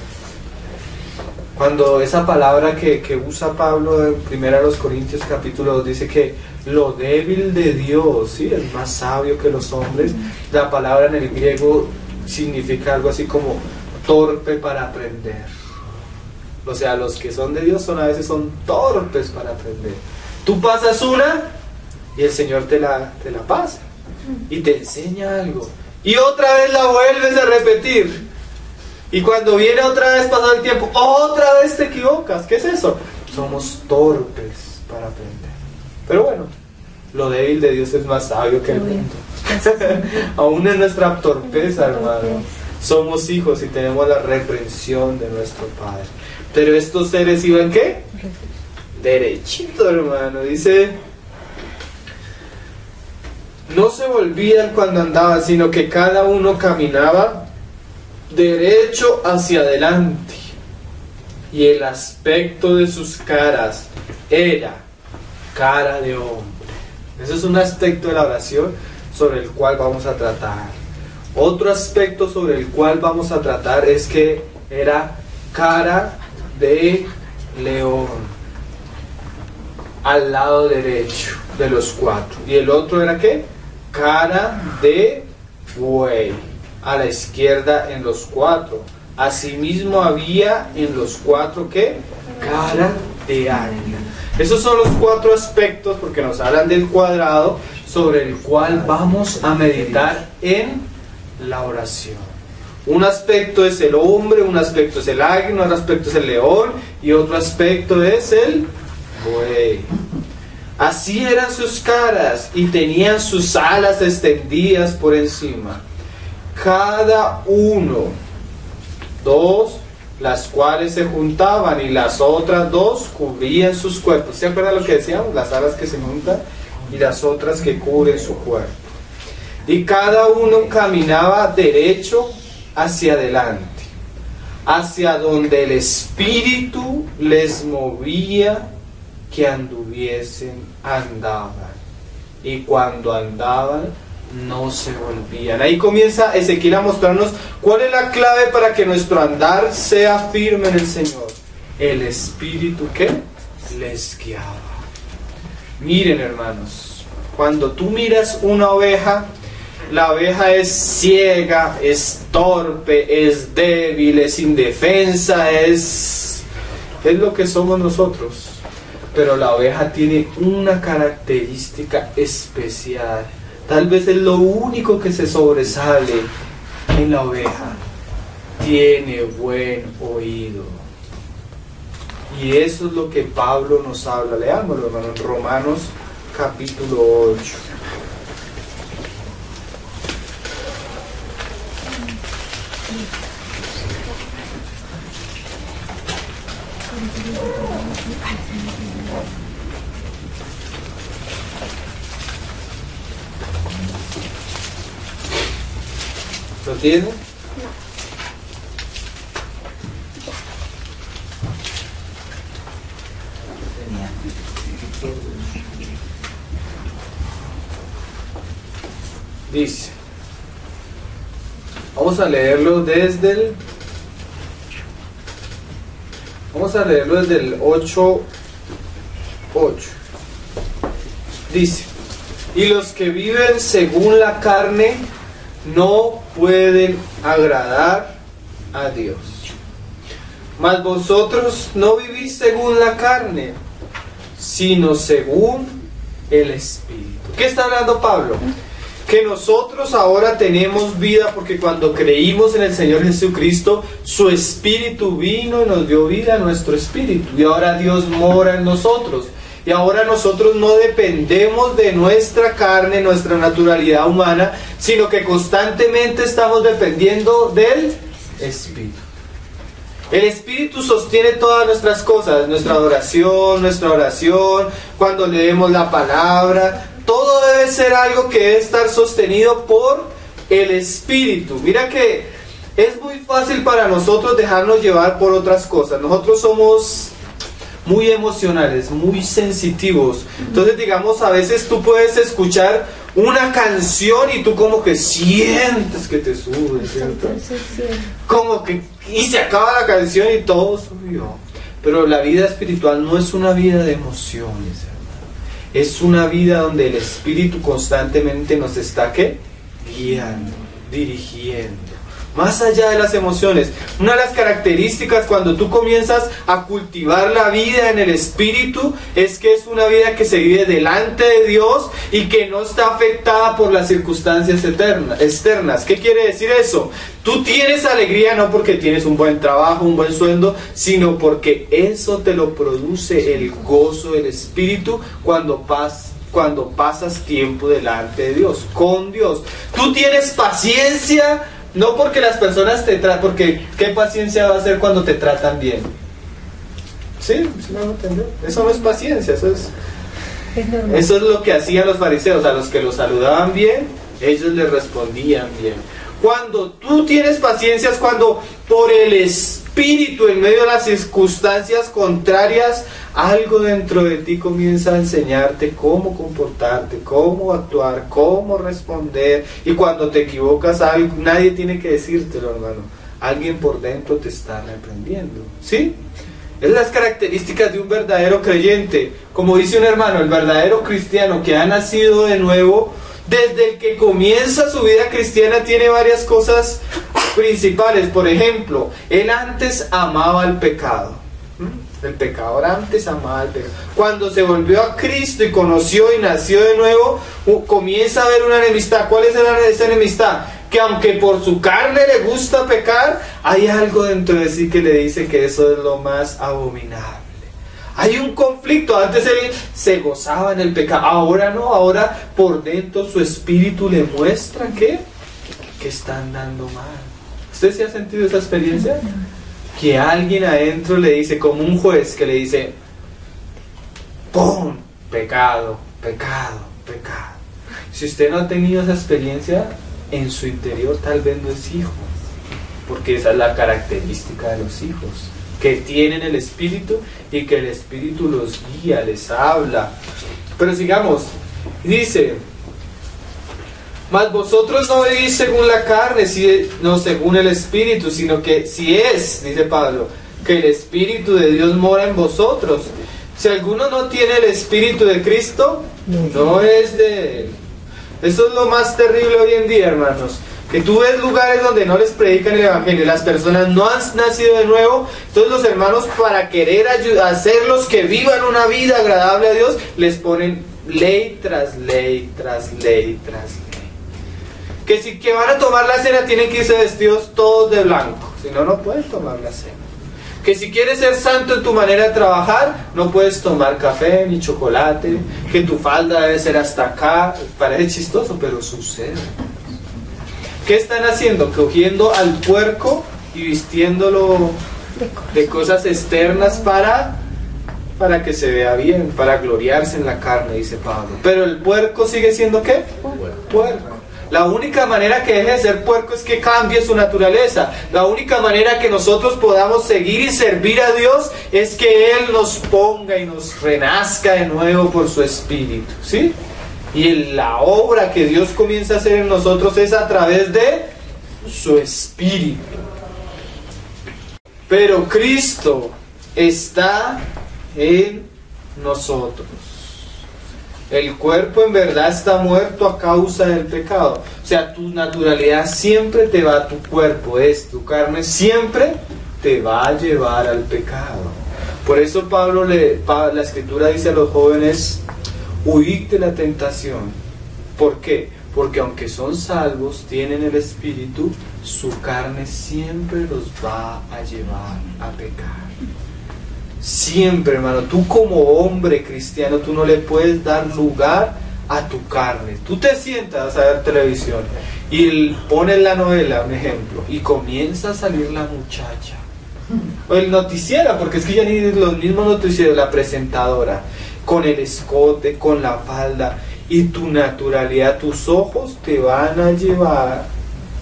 Cuando esa palabra que, que usa Pablo en primera de los Corintios capítulo dos dice que lo débil de Dios, ¿sí?, es más sabio que los hombres. La palabra en el griego significa algo así como torpe para aprender. O sea, los que son de Dios son a veces son torpes para aprender. Tú pasas una y el Señor te la, te la pasa y te enseña algo. Y otra vez la vuelves a repetir. Y cuando viene otra vez pasado el tiempo, otra vez te equivocas. ¿Qué es eso? Somos torpes para aprender. Pero bueno, lo débil de Dios es más sabio que el mundo. Aún en nuestra torpeza, hermano, somos hijos y tenemos la reprensión de nuestro Padre. Pero estos seres iban, ¿qué? Derechito, hermano. Dice, no se volvían cuando andaban, sino que cada uno caminaba derecho hacia adelante, y el aspecto de sus caras era cara de hombre. Ese es un aspecto de la oración sobre el cual vamos a tratar. Otro aspecto sobre el cual vamos a tratar es que era cara de león al lado derecho de los cuatro, y el otro era ¿qué? Cara de buey a la izquierda en los cuatro. Asimismo había en los cuatro ¿qué? Cara de águila. Esos son los cuatro aspectos, porque nos hablan del cuadrado, sobre el cual vamos a meditar en la oración. Un aspecto es el hombre, un aspecto es el águila, otro aspecto es el león y otro aspecto es el buey. Así eran sus caras, y tenían sus alas extendidas por encima. Cada uno, dos, las cuales se juntaban, y las otras dos cubrían sus cuerpos. ¿Se acuerdan lo que decíamos? Las alas que se juntan y las otras que cubren su cuerpo. Y cada uno caminaba derecho hacia adelante, hacia donde el Espíritu les movía que anduviesen, andaban. Y cuando andaban, no se volvían. Ahí comienza Ezequiel a mostrarnos cuál es la clave para que nuestro andar sea firme en el Señor. El Espíritu que les guiaba. Miren, hermanos, cuando tú miras una oveja, la oveja es ciega, es torpe, es débil, es indefensa, es, es lo que somos nosotros. Pero la oveja tiene una característica especial. Tal vez es lo único que se sobresale en la oveja. Tiene buen oído. Y eso es lo que Pablo nos habla. Leámoslo, hermanos. Romanos capítulo ocho. ¿Lo tiene? No. Dice, vamos a leerlo desde el vamos a leerlo desde el ocho ocho. Dice, y los que viven según la carne no pueden agradar a Dios. Mas vosotros no vivís según la carne, sino según el Espíritu. ¿Qué está hablando Pablo? Que nosotros ahora tenemos vida porque cuando creímos en el Señor Jesucristo, su Espíritu vino y nos dio vida a nuestro espíritu. Y ahora Dios mora en nosotros. Y ahora nosotros no dependemos de nuestra carne, nuestra naturalidad humana, sino que constantemente estamos dependiendo del Espíritu. El Espíritu sostiene todas nuestras cosas, nuestra adoración, nuestra oración, cuando leemos la palabra. Todo debe ser algo que debe estar sostenido por el Espíritu. Mira que es muy fácil para nosotros dejarnos llevar por otras cosas. Nosotros somos muy emocionales, muy sensitivos. Entonces, digamos, a veces tú puedes escuchar una canción y tú como que sientes que te sube, ¿cierto? Como que y se acaba la canción y todo subió. Pero la vida espiritual no es una vida de emociones, hermano. Es una vida donde el Espíritu constantemente nos está ¿qué? Guiando, dirigiendo. más allá de las emociones. Una de las características cuando tú comienzas a cultivar la vida en el Espíritu es que es una vida que se vive delante de Dios y que no está afectada por las circunstancias eternas, externas. ¿Qué quiere decir eso? Tú tienes alegría no porque tienes un buen trabajo, un buen sueldo, sino porque eso te lo produce el gozo del Espíritu cuando pasas. Cuando pasas tiempo delante de Dios, con Dios. Tú tienes paciencia, no porque las personas te tratan, porque ¿qué paciencia va a ser cuando te tratan bien? ¿Sí? ¿Sí me van a entender? Eso no es paciencia, eso es, es eso es lo que hacían los fariseos, a los que los saludaban bien, ellos les respondían bien. Cuando tú tienes paciencia es cuando por el Espíritu, en medio de las circunstancias contrarias, algo dentro de ti comienza a enseñarte cómo comportarte, cómo actuar, cómo responder. Y cuando te equivocas, algo, nadie tiene que decírtelo, hermano. Alguien por dentro te está reprendiendo. ¿Sí? Es las características de un verdadero creyente. Como dice un hermano, el verdadero cristiano que ha nacido de nuevo, desde el que comienza su vida cristiana tiene varias cosas principales. Por ejemplo, él antes amaba el pecado. ¿Mm? El pecador antes amaba el pecado. Cuando se volvió a Cristo y conoció y nació de nuevo, comienza a haber una enemistad. ¿Cuál es esa enemistad? Que aunque por su carne le gusta pecar, hay algo dentro de sí que le dice que eso es lo más abominable. Hay un conflicto. Antes él se gozaba en el pecado, ahora no, ahora por dentro su espíritu le muestra que, que está andando mal. ¿Usted sí ha sentido esa experiencia? Que alguien adentro le dice, como un juez que le dice, ¡pum! Pecado, pecado, pecado. Si usted no ha tenido esa experiencia, en su interior tal vez no es hijo, porque esa es la característica de los hijos, que tienen el Espíritu y que el Espíritu los guía, les habla. Pero sigamos, dice, mas vosotros no vivís según la carne, no según el Espíritu, sino que si es, dice Pablo, que el Espíritu de Dios mora en vosotros. Si alguno no tiene el Espíritu de Cristo, no es de él. Eso es lo más terrible hoy en día, hermanos. Que tú ves lugares donde no les predican el Evangelio, las personas no han nacido de nuevo, entonces los hermanos, para querer hacerlos que vivan una vida agradable a Dios, les ponen ley tras ley, tras ley, tras ley. Que si que van a tomar la cena tienen que irse vestidos todos de blanco, si no, no pueden tomar la cena. Que si quieres ser santo en tu manera de trabajar, no puedes tomar café ni chocolate, que tu falda debe ser hasta acá. Parece chistoso, pero sucede. ¿Qué están haciendo? Cogiendo al puerco y vistiéndolo de cosas externas para, para que se vea bien, para gloriarse en la carne, dice Pablo. Pero el puerco sigue siendo ¿qué? Puerco. La única manera que deje de ser puerco es que cambie su naturaleza. La única manera que nosotros podamos seguir y servir a Dios es que Él nos ponga y nos renazca de nuevo por su Espíritu. ¿Sí? Y la obra que Dios comienza a hacer en nosotros es a través de su Espíritu. Pero Cristo está en nosotros. El cuerpo en verdad está muerto a causa del pecado. O sea, tu naturalidad siempre te va, tu cuerpo es, tu carne siempre te va a llevar al pecado. Por eso Pablo, le, la Escritura dice a los jóvenes, huid de la tentación. ¿Por qué? Porque aunque son salvos, tienen el Espíritu, su carne siempre los va a llevar a pecar. Siempre, hermano, tú como hombre cristiano, tú no le puedes dar lugar a tu carne. Tú te sientas a ver televisión y pones la novela, un ejemplo, y comienza a salir la muchacha. O el noticiero, porque es que ya ni los mismos noticieros, la presentadora, con el escote, con la falda, y tu naturalidad, tus ojos te van a llevar.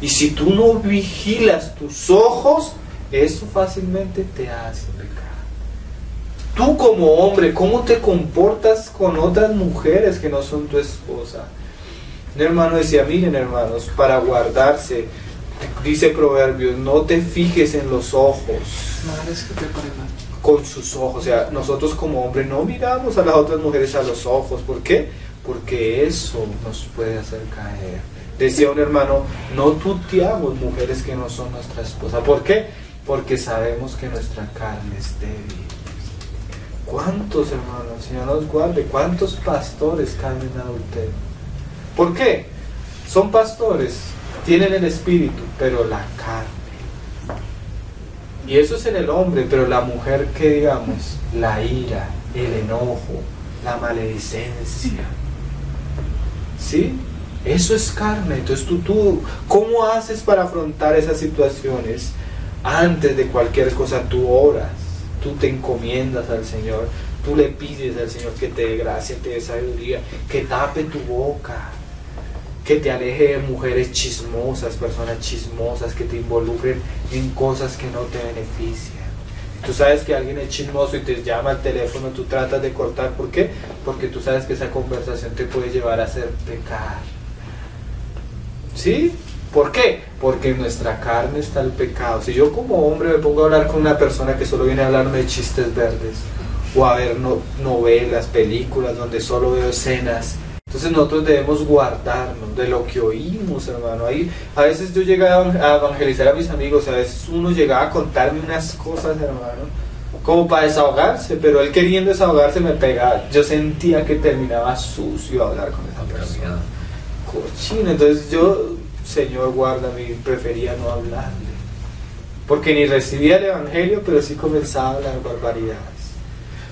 Y si tú no vigilas tus ojos, eso fácilmente te hace pecar. Tú como hombre, ¿cómo te comportas con otras mujeres que no son tu esposa? Un hermano decía, miren hermanos, para guardarse, dice Proverbios, no te fijes en los ojos. No, es que te pone mal. Con sus ojos, o sea, nosotros como hombres no miramos a las otras mujeres a los ojos. ¿Por qué? Porque eso nos puede hacer caer. Decía un hermano, no tuteamos mujeres que no son nuestra esposa. ¿Por qué? Porque sabemos que nuestra carne es débil. ¿Cuántos hermanos, Señor nos guarde, cuántos pastores caen en adulterio? ¿Por qué? Son pastores, tienen el espíritu, pero la carne. Y eso es en el hombre, pero la mujer, ¿qué digamos? La ira, el enojo, la maledicencia. ¿Sí? Eso es carne. Entonces tú, tú, ¿cómo haces para afrontar esas situaciones? Antes de cualquier cosa tú oras, tú te encomiendas al Señor, tú le pides al Señor que te dé gracia, te dé sabiduría, que tape tu boca, que te aleje de mujeres chismosas, personas chismosas que te involucren en cosas que no te benefician. Tú sabes que alguien es chismoso y te llama al teléfono, tú tratas de cortar. ¿Por qué? Porque tú sabes que esa conversación te puede llevar a hacer pecar. ¿Sí? ¿Por qué? Porque en nuestra carne está el pecado. Si yo como hombre me pongo a hablar con una persona que solo viene a hablarme de chistes verdes, o a ver no, novelas, películas donde solo veo escenas, entonces nosotros debemos guardarnos de lo que oímos, hermano. Ahí, a veces yo llegaba a evangelizar a mis amigos, a veces uno llegaba a contarme unas cosas, hermano, como para desahogarse, pero él queriendo desahogarse me pegaba. Yo sentía que terminaba sucio a hablar con esa persona. Cochina. Entonces yo... Señor, guárdame, prefería no hablarle, porque ni recibía el evangelio, pero sí comenzaba a hablar barbaridades.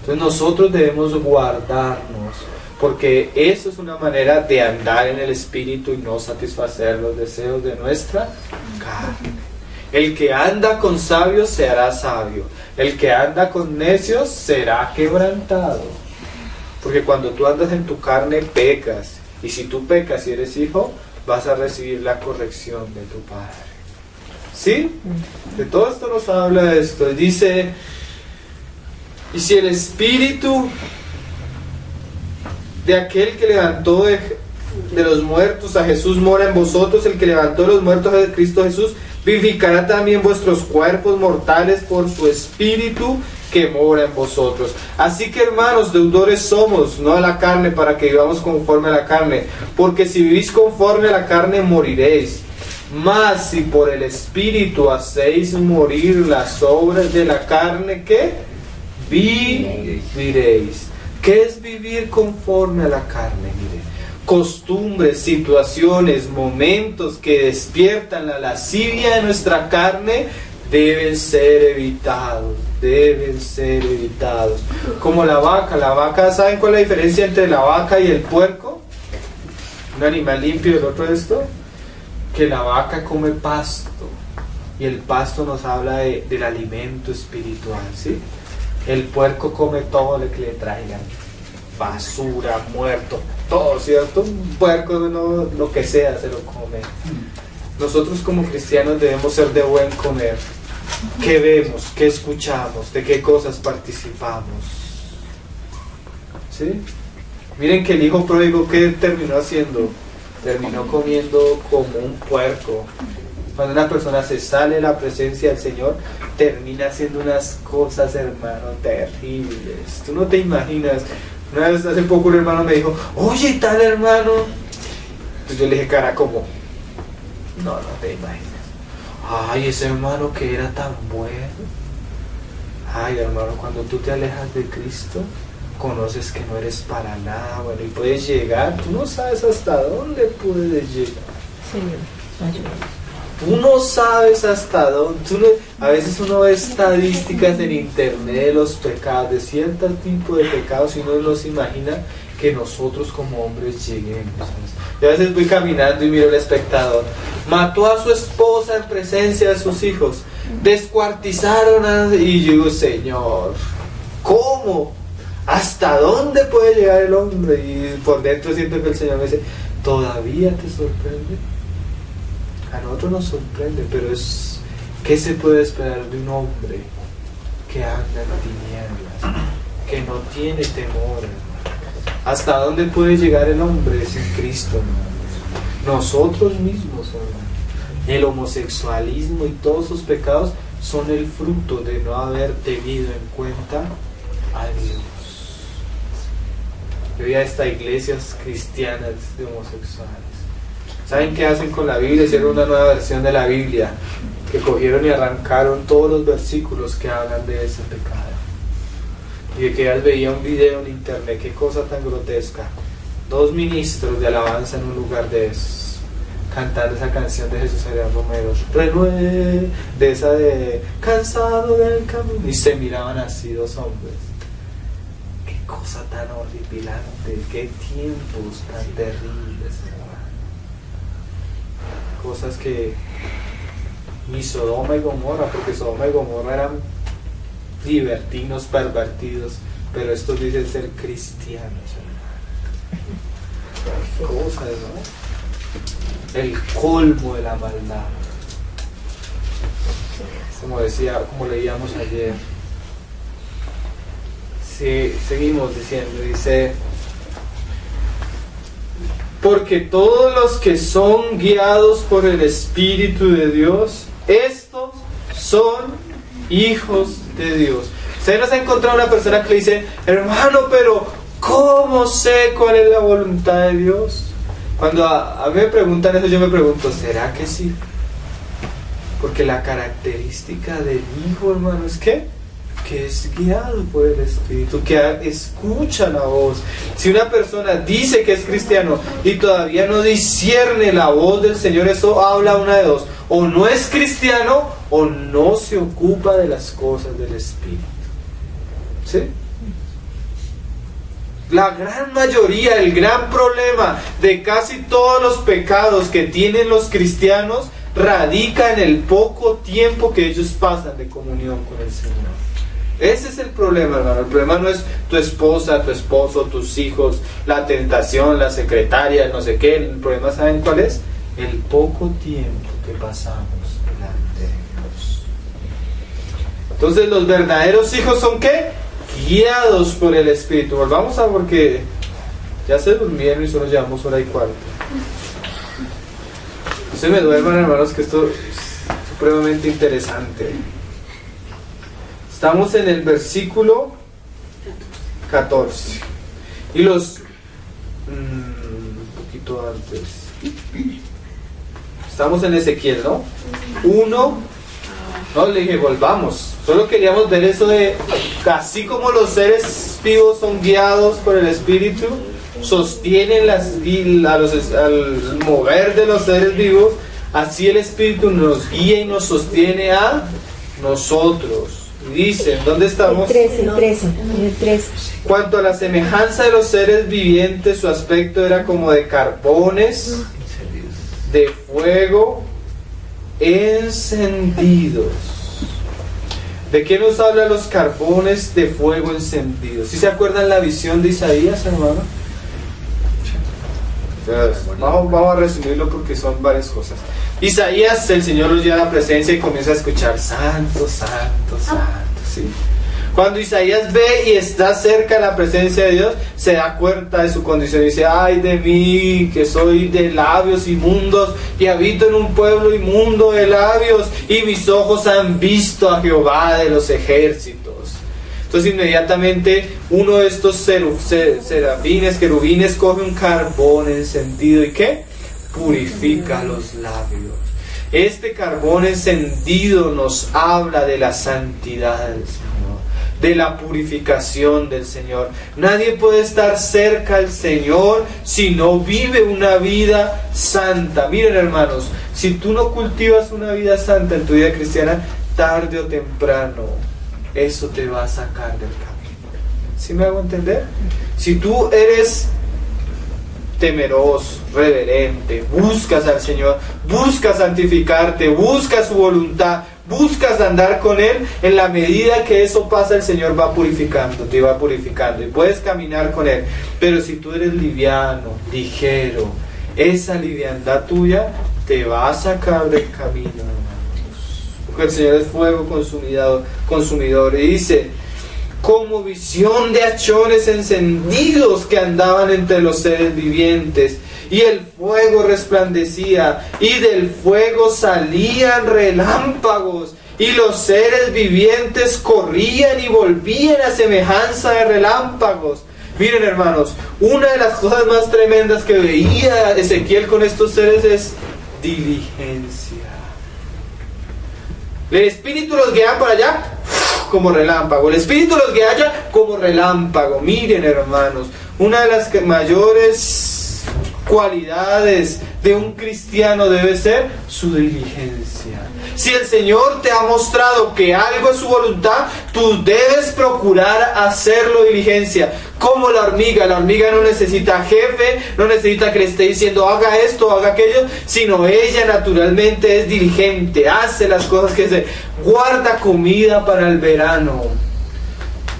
Entonces nosotros debemos guardarnos, porque eso es una manera de andar en el espíritu y no satisfacer los deseos de nuestra carne. El que anda con sabios será sabio, el que anda con necios será quebrantado, porque cuando tú andas en tu carne pecas, y si tú pecas y eres hijo, vas a recibir la corrección de tu Padre. ¿Sí? De todo esto nos habla esto. Dice, y si el espíritu de aquel que levantó de, de los muertos a Jesús mora en vosotros, el que levantó de los muertos a Cristo Jesús, vivificará también vuestros cuerpos mortales por su espíritu que mora en vosotros. Así que, hermanos, deudores somos, no a la carne, para que vivamos conforme a la carne, porque si vivís conforme a la carne moriréis, mas si por el espíritu hacéis morir las obras de la carne, ¿qué? Viviréis. ¿Qué es vivir conforme a la carne? Mire, costumbres, situaciones, momentos que despiertan la lascivia de nuestra carne deben ser evitados, deben ser evitados. Como la vaca, la vaca, ¿saben cuál es la diferencia entre la vaca y el puerco? Un animal limpio y el otro esto, que la vaca come pasto, y el pasto nos habla de, del alimento espiritual, ¿sí? El puerco come todo lo que le traigan, basura, muerto, todo, ¿cierto? Un puerco, no, lo que sea, se lo come. Nosotros como cristianos debemos ser de buen comer. ¿Qué vemos? ¿Qué escuchamos? ¿De qué cosas participamos? ¿Sí? Miren que el hijo pródigo, ¿qué terminó haciendo? Terminó comiendo como un puerco. Cuando una persona se sale de la presencia del Señor, termina haciendo unas cosas, hermano, terribles. Tú no te imaginas. Una vez hace poco un hermano me dijo, oye, tal hermano. Entonces yo le dije, cara, ¿cómo? No, no te imaginas. Ay, ese hermano que era tan bueno. Ay, hermano, cuando tú te alejas de Cristo, conoces que no eres para nada bueno y puedes llegar, tú no sabes hasta dónde puedes llegar. Señor, ayúdame. Tú no sabes hasta dónde. Tú no, a veces uno ve estadísticas en internet de los pecados, de cierto tipo de pecados, y uno los imagina que nosotros como hombres lleguemos. Yo a veces voy caminando y miro al espectador. Mató a su esposa en presencia de sus hijos. Descuartizaron a... Y yo digo, Señor, ¿cómo? ¿Hasta dónde puede llegar el hombre? Y por dentro siento que el Señor me dice, ¿todavía te sorprende? A nosotros nos sorprende, pero es... ¿Qué se puede esperar de un hombre que anda en tinieblas, que no tiene temor? ¿Hasta dónde puede llegar el hombre sin Cristo, hermanos? Nosotros mismos, hermanos. El homosexualismo y todos sus pecados son el fruto de no haber tenido en cuenta a Dios. Yo voy a estas iglesias cristianas de homosexuales. ¿Saben qué hacen con la Biblia? Hicieron una nueva versión de la Biblia, que cogieron y arrancaron todos los versículos que hablan de ese pecado. Y de que ya veía un video en internet, qué cosa tan grotesca, dos ministros de alabanza en un lugar de esos, cantando esa canción de Jesús Adrián Romero, Renueve, de esa de Cansado del Camino, y se miraban así dos hombres. Qué cosa tan horripilante, qué tiempos tan terribles, ¿verdad? Cosas que ni Sodoma y Gomorra, porque Sodoma y Gomorra eran libertinos, pervertidos, pero estos dicen ser cristianos, ¿verdad? Qué cosas, ¿no? El colmo de la maldad, como decía, como leíamos ayer. Sí, seguimos diciendo, dice, porque todos los que son guiados por el Espíritu de Dios, estos son hijos de Dios. Ustedes nos han encontrado una persona que le dice, hermano, pero ¿cómo sé cuál es la voluntad de Dios? Cuando a, a mí me preguntan eso, yo me pregunto, ¿será que sí? Porque la característica del hijo, hermano, es que, que es guiado por el Espíritu, que a, escucha la voz. Si una persona dice que es cristiano y todavía no discierne la voz del Señor, eso habla una de dos: o no es cristiano, o no se ocupa de las cosas del Espíritu. ¿Sí? La gran mayoría, el gran problema de casi todos los pecados que tienen los cristianos radica en el poco tiempo que ellos pasan de comunión con el Señor. Ese es el problema, hermano. El problema no es tu esposa, tu esposo, tus hijos, la tentación, la secretaria, no sé qué. El problema, ¿saben cuál es? El poco tiempo que pasamos delante de Dios. Entonces, los verdaderos hijos son ¿qué? Guiados por el Espíritu. Volvamos a, porque ya se durmieron y solo llevamos hora y cuarto. No se me duerman, hermanos, que esto es supremamente interesante. Estamos en el versículo catorce. Y los... Mmm, un poquito antes. Estamos en Ezequiel, ¿no? uno. No, le dije, volvamos. Solo queríamos ver eso de, así como los seres vivos son guiados por el Espíritu, sostienen las, a los, al mover de los seres vivos, así el Espíritu nos guía y nos sostiene a nosotros. Dicen, ¿dónde estamos? El trece, el trece, el trece. Cuanto a la semejanza de los seres vivientes, su aspecto era como de carbones de fuego encendidos. ¿De qué nos habla los carbones de fuego encendidos? ¿Sí se acuerdan la visión de Isaías, hermano? Entonces, vamos, vamos a resumirlo porque son varias cosas. Isaías, el Señor los lleva a la presencia y comienza a escuchar santo, santo, santo, ¿sí? Cuando Isaías ve y está cerca de la presencia de Dios, se da cuenta de su condición y dice, ay de mí, que soy de labios inmundos y habito en un pueblo inmundo de labios, y mis ojos han visto a Jehová de los ejércitos. Entonces inmediatamente uno de estos serafines, querubines, coge un carbón encendido y ¿qué? Purifica los labios. Este carbón encendido nos habla de la santidad del Señor, de la purificación del Señor. Nadie puede estar cerca al Señor si no vive una vida santa. Miren, hermanos, si tú no cultivas una vida santa en tu vida cristiana, tarde o temprano eso te va a sacar del camino. ¿Sí me hago entender? Si tú eres temeroso, reverente, buscas al Señor, buscas santificarte, buscas su voluntad, buscas andar con Él, en la medida que eso pasa, el Señor va purificando, te va purificando, y puedes caminar con Él. Pero si tú eres liviano, ligero, esa liviandad tuya te va a sacar del camino, hermanos. Porque el Señor es fuego consumidor, consumidor. Y dice, como visión de hachones encendidos que andaban entre los seres vivientes, y el fuego resplandecía, y del fuego salían relámpagos, y los seres vivientes corrían y volvían a semejanza de relámpagos, Miren, hermanos, una de las cosas más tremendas que veía Ezequiel con estos seres es diligencia. El espíritu los guía para allá como relámpago. El espíritu los guía allá como relámpago. Miren, hermanos, una de las mayores cualidades de un cristiano debe ser su diligencia. Si el Señor te ha mostrado que algo es su voluntad, tú debes procurar hacerlo diligencia. Como la hormiga, la hormiga no necesita jefe, no necesita que le esté diciendo haga esto, haga aquello, sino ella naturalmente es diligente, hace las cosas que se guarda comida para el verano,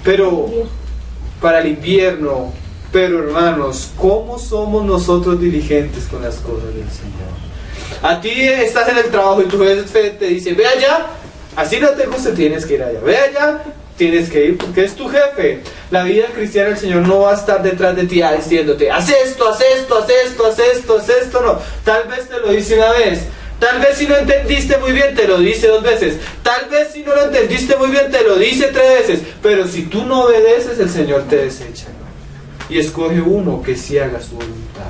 pero para el invierno. Pero hermanos, ¿cómo somos nosotros diligentes con las cosas del Señor? A ti estás en el trabajo y tu jefe te dice, ve allá, así no te gusta, tienes que ir allá, ve allá, tienes que ir porque es tu jefe. La vida cristiana del Señor no va a estar detrás de ti diciéndote, haz esto, haz esto, haz esto, haz esto, haz esto, no. Tal vez te lo dice una vez. Tal vez si no entendiste muy bien te lo dice dos veces. Tal vez si no lo entendiste muy bien te lo dice tres veces. Pero si tú no obedeces, el Señor te desecha. Y escoge uno que sí haga su voluntad.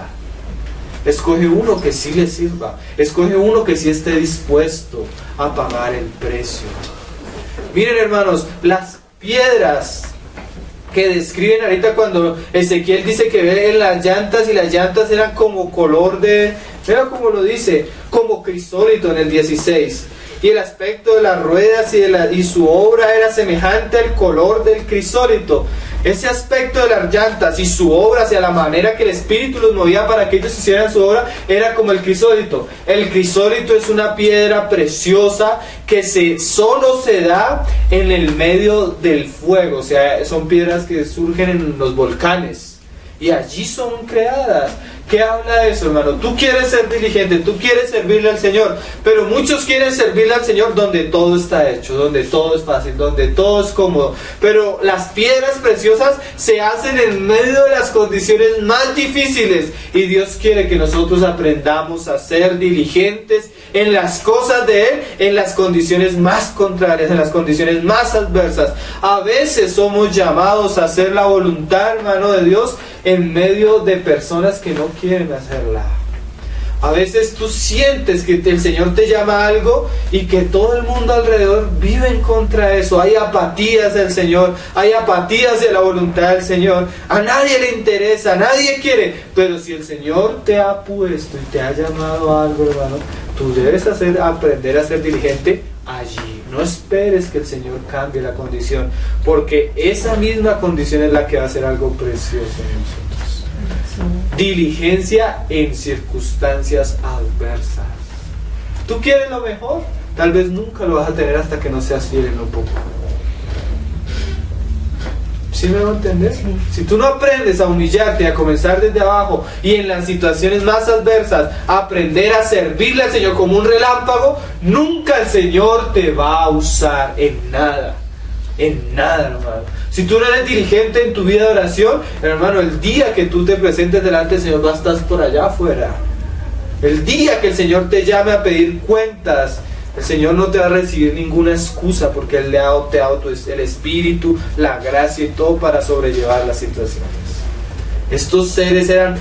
Escoge uno que sí le sirva. Escoge uno que sí esté dispuesto a pagar el precio. Miren, hermanos, las piedras que describen ahorita cuando Ezequiel dice que ve en las llantas, y las llantas eran como color de... Mira como lo dice, como crisólito en el dieciséis. Y el aspecto de las ruedas y, de la, y su obra era semejante al color del crisólito. Ese aspecto de las llantas y su obra, hacia la manera que el Espíritu los movía para que ellos hicieran su obra, era como el crisólito. El crisólito es una piedra preciosa que se, solo se da en el medio del fuego. O sea, son piedras que surgen en los volcanes. Y allí son creadas. ¿Qué habla de eso, hermano? Tú quieres ser diligente, tú quieres servirle al Señor, pero muchos quieren servirle al Señor donde todo está hecho, donde todo es fácil, donde todo es cómodo. Pero las piedras preciosas se hacen en medio de las condiciones más difíciles. Y Dios quiere que nosotros aprendamos a ser diligentes en las cosas de Él, en las condiciones más contrarias, en las condiciones más adversas. A veces somos llamados a hacer la voluntad, hermano, de Dios, en medio de personas que no quieren hacerla. A veces tú sientes que el Señor te llama a algo y que todo el mundo alrededor vive en contra de eso. Hay apatías del Señor, hay apatías de la voluntad del Señor. A nadie le interesa, a nadie quiere. Pero si el Señor te ha puesto y te ha llamado a algo, hermano, tú debes hacer, aprender a ser diligente allí. No esperes que el Señor cambie la condición, porque esa misma condición es la que va a ser algo precioso en nosotros. Sí. Diligencia en circunstancias adversas. ¿Tú quieres lo mejor? Tal vez nunca lo vas a tener hasta que no seas fiel en lo poco. ¿Sí me va a entender? Sí. Si tú no aprendes a humillarte, a comenzar desde abajo y en las situaciones más adversas a aprender a servirle al Señor como un relámpago, nunca el Señor te va a usar en nada. En nada, hermano. Si tú no eres diligente en tu vida de oración, hermano, el día que tú te presentes delante del Señor, vas a estar por allá afuera. El día que el Señor te llame a pedir cuentas, el Señor no te va a recibir ninguna excusa, porque Él le ha dado el Espíritu, la gracia y todo para sobrellevar las situaciones. Estos seres eran...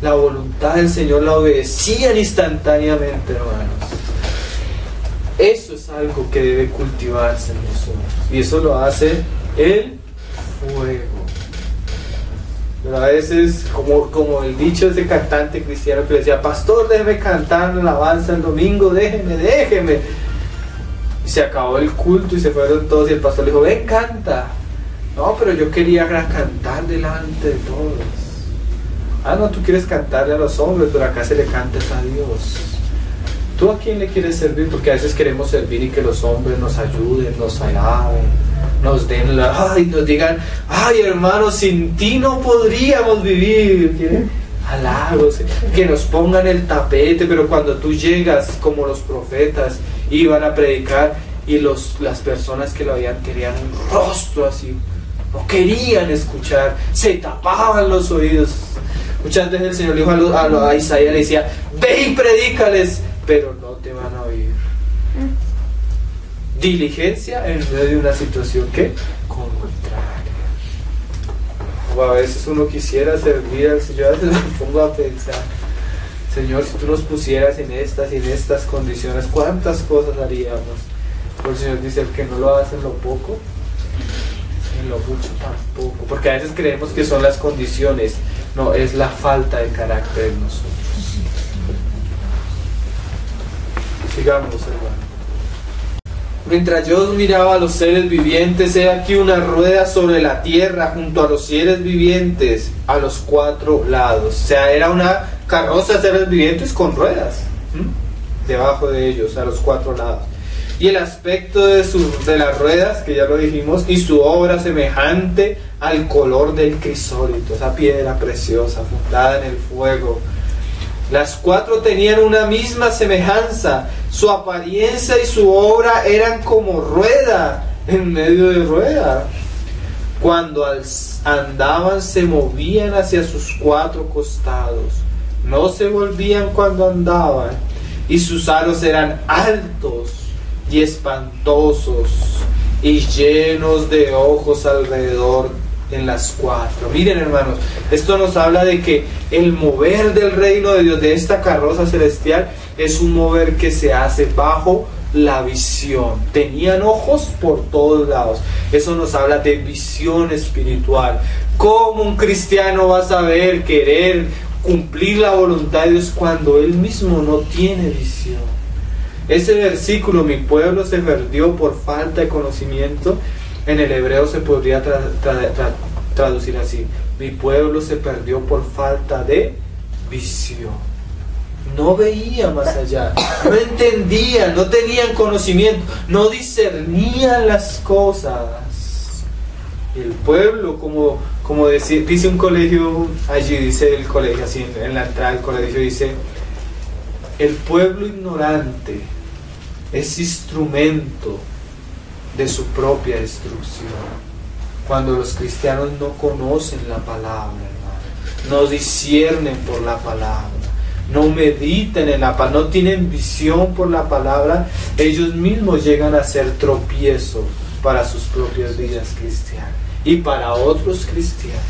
La voluntad del Señor la obedecían instantáneamente, hermanos. Eso es algo que debe cultivarse en nosotros. Y eso lo hace el fuego. Pero a veces, como, como el dicho de ese cantante cristiano que decía, pastor, déjeme cantar la alabanza el domingo, déjeme, déjeme. Y se acabó el culto y se fueron todos y el pastor le dijo, ven, canta. No, pero yo quería cantar delante de todos. Ah, no, tú quieres cantarle a los hombres, pero acá se le canta a Dios. ¿Tú a quién le quieres servir? Porque a veces queremos servir y que los hombres nos ayuden, nos alaben, nos den la... ¡Ay! Nos digan, ¡ay, hermano, sin ti no podríamos vivir! ¿Quieren? Halagos, que nos pongan el tapete, pero cuando tú llegas, como los profetas iban a predicar, y los, las personas que lo habían querían un rostro así, no querían escuchar, se tapaban los oídos. Muchas veces el Señor le dijo a, los, a, los, a Isaías, le decía, ve y predícales, pero no te van a oír. Diligencia en medio de una situación que contraria. o a veces uno quisiera servir al Señor. Yo a veces me pongo a pensar, Señor, si tú nos pusieras en estas y en estas condiciones, ¿cuántas cosas haríamos? Porque el Señor dice, el que no lo hace en lo poco, en lo mucho tampoco. Porque a veces creemos que son las condiciones, no, es la falta de carácter en nosotros. Sigamos, hermano. Mientras yo miraba a los seres vivientes, he aquí una rueda sobre la tierra junto a los seres vivientes a los cuatro lados. O sea, era una carroza de seres vivientes con ruedas, ¿m? debajo de ellos, a los cuatro lados. Y el aspecto de, sus, de las ruedas, que ya lo dijimos, y su obra semejante al color del crisólito, esa piedra preciosa fundada en el fuego. Las cuatro tenían una misma semejanza, su apariencia y su obra eran como rueda en medio de rueda. Cuando andaban se movían hacia sus cuatro costados, no se volvían cuando andaban, y sus aros eran altos y espantosos y llenos de ojos alrededor en las cuatro. Miren, hermanos, esto nos habla de que el mover del reino de Dios, de esta carroza celestial, es un mover que se hace bajo la visión. Tenían ojos por todos lados. Eso nos habla de visión espiritual. ¿Cómo un cristiano va a saber querer cumplir la voluntad de Dios cuando él mismo no tiene visión? Ese versículo, mi pueblo se perdió por falta de conocimiento, en el hebreo se podría tra tra tra traducir así: mi pueblo se perdió por falta de visión. No veía más allá, no entendían, no tenían conocimiento, no discernían las cosas. Y el pueblo, como, como dice, dice un colegio, allí dice el colegio, así en, en la entrada del colegio dice: el pueblo ignorante es instrumento de su propia destrucción. Cuando los cristianos no conocen la palabra, hermano, no disciernen por la palabra, no meditan en la palabra, no tienen visión por la palabra, ellos mismos llegan a ser tropiezo para sus propias vidas cristianas y para otros cristianos.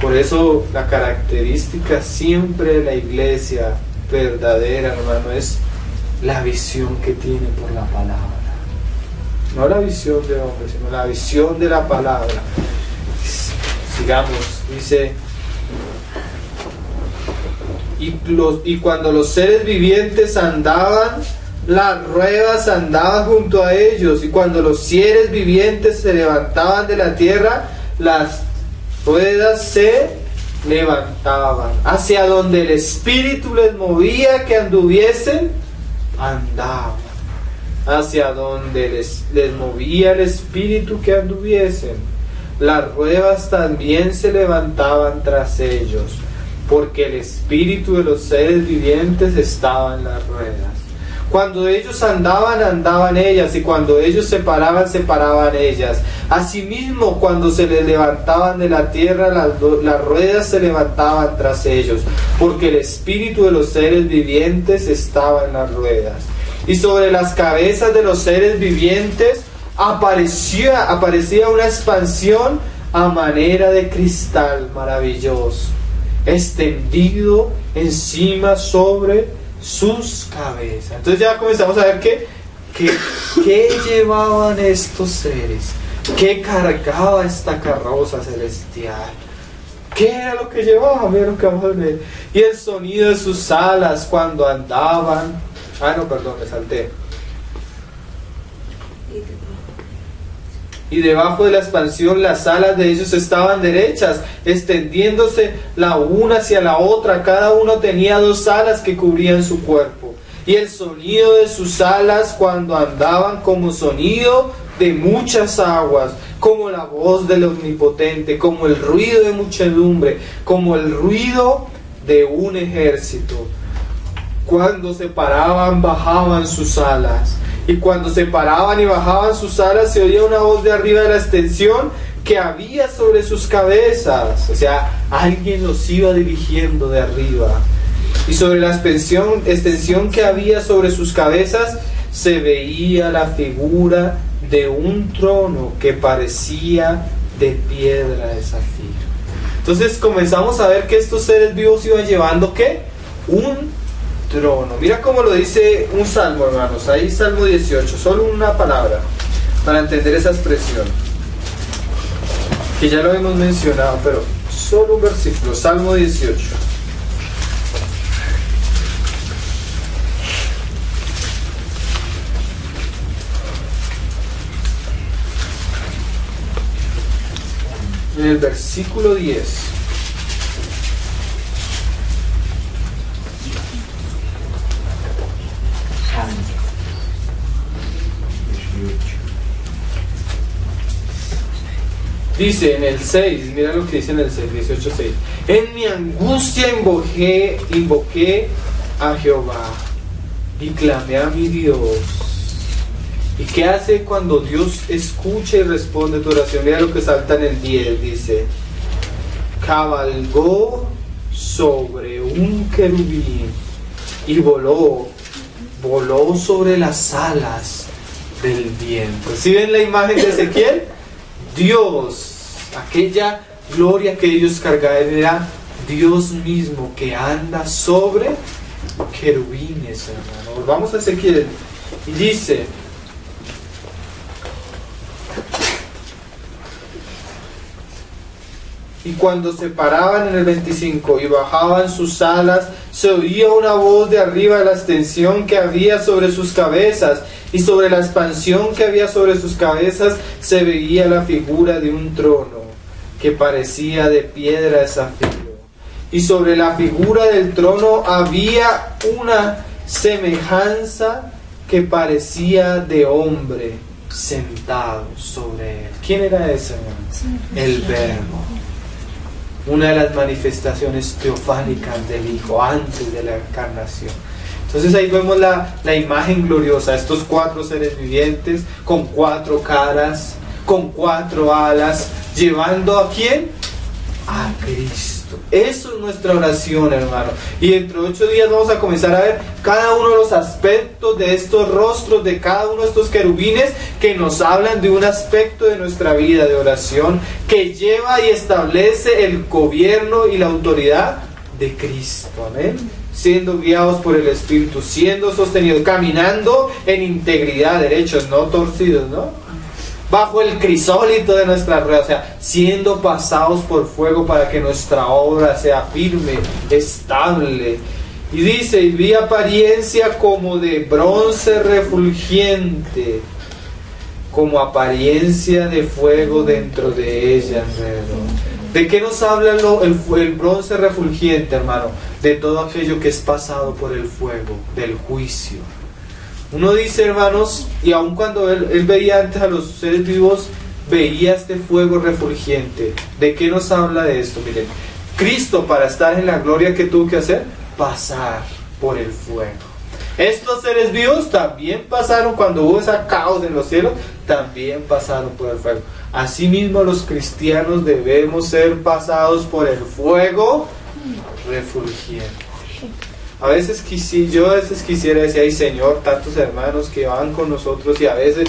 Por eso la característica siempre de la iglesia verdadera, hermano, es la visión que tiene por la palabra. No la visión de hombre, sino la visión de la palabra. Sigamos, dice: y, los, y cuando los seres vivientes andaban, las ruedas andaban junto a ellos, y cuando los seres vivientes se levantaban de la tierra, las ruedas se levantaban. Hacia donde el Espíritu les movía que anduviesen, andaban. Hacia donde les, les movía el Espíritu que anduviesen, las ruedas también se levantaban tras ellos, porque el Espíritu de los seres vivientes estaba en las ruedas. Cuando ellos andaban, andaban ellas, y cuando ellos se paraban, se paraban ellas. Asimismo, cuando se les levantaban de la tierra, las, las ruedas se levantaban tras ellos, porque el Espíritu de los seres vivientes estaba en las ruedas. Y sobre las cabezas de los seres vivientes aparecía, aparecía una expansión a manera de cristal maravilloso, extendido encima sobre sus cabezas. Entonces ya comenzamos a ver que, que, qué llevaban estos seres, qué cargaba esta carroza celestial. ¿Qué era lo que llevaban? Mira lo que vamos a ver. Y el sonido de sus alas cuando andaban. Ah, no, perdón, me salté. Y debajo de la expansión las alas de ellos estaban derechas, extendiéndose la una hacia la otra. Cada uno tenía dos alas que cubrían su cuerpo. Y el sonido de sus alas cuando andaban como sonido de muchas aguas, como la voz del Omnipotente, como el ruido de muchedumbre, como el ruido de un ejército. Cuando se paraban, bajaban sus alas. Y cuando se paraban y bajaban sus alas, se oía una voz de arriba de la extensión que había sobre sus cabezas. O sea, alguien los iba dirigiendo de arriba. Y sobre la extensión, extensión que había sobre sus cabezas, se veía la figura de un trono que parecía de piedra de zafiro. Entonces comenzamos a ver que estos seres vivos iban llevando ¿qué? Un trono. Mira cómo lo dice un salmo, hermanos. Ahí Salmo dieciocho, solo una palabra para entender esa expresión, que ya lo hemos mencionado, pero solo un versículo, Salmo dieciocho. En el versículo diez. Dice en el seis, mira lo que dice en el seis, dieciocho, seis. En mi angustia invoqué, invoqué a Jehová y clamé a mi Dios. ¿Y qué hace cuando Dios escucha y responde tu oración? Mira lo que salta en el diez, dice: cabalgó sobre un querubín y voló, voló sobre las alas del viento. ¿Sí ven la imagen de Ezequiel? Dios, aquella gloria que ellos cargaban era Dios mismo que anda sobre querubines, hermano. Volvamos a Ezequiel y dice... Y cuando se paraban en el veinticinco y bajaban sus alas, se oía una voz de arriba de la extensión que había sobre sus cabezas, y sobre la expansión que había sobre sus cabezas se veía la figura de un trono que parecía de piedra de zafiro. Y sobre la figura del trono había una semejanza que parecía de hombre sentado sobre él. ¿Quién era ese? El Verbo. Una de las manifestaciones teofánicas del Hijo antes de la encarnación. Entonces ahí vemos la, la imagen gloriosa, estos cuatro seres vivientes con cuatro caras, con cuatro alas, llevando ¿a quién? A Cristo. Eso es nuestra oración, hermano. Y entre ocho días vamos a comenzar a ver cada uno de los aspectos de estos rostros, de cada uno de estos querubines, que nos hablan de un aspecto de nuestra vida de oración que lleva y establece el gobierno y la autoridad de Cristo. Amén. Siendo guiados por el Espíritu, siendo sostenidos, caminando en integridad, derechos, no torcidos, ¿no? Bajo el crisólito de nuestra rueda, o sea, siendo pasados por fuego para que nuestra obra sea firme, estable. Y dice, y vi apariencia como de bronce refulgiente, como apariencia de fuego dentro de ella alrededor. ¿De qué nos habla lo, el, el bronce refulgiente, hermano? De todo aquello que es pasado por el fuego, del juicio. Uno dice, hermanos, y aun cuando él, él veía antes a los seres vivos, veía este fuego refulgiente. ¿De qué nos habla de esto? Miren, Cristo, para estar en la gloria, ¿qué tuvo que hacer? Pasar por el fuego. Estos seres vivos también pasaron, cuando hubo esa caos en los cielos, también pasaron por el fuego. Asimismo, los cristianos debemos ser pasados por el fuego refulgiente. A veces quisi, yo a veces quisiera decir, ay Señor, tantos hermanos que van con nosotros y a veces...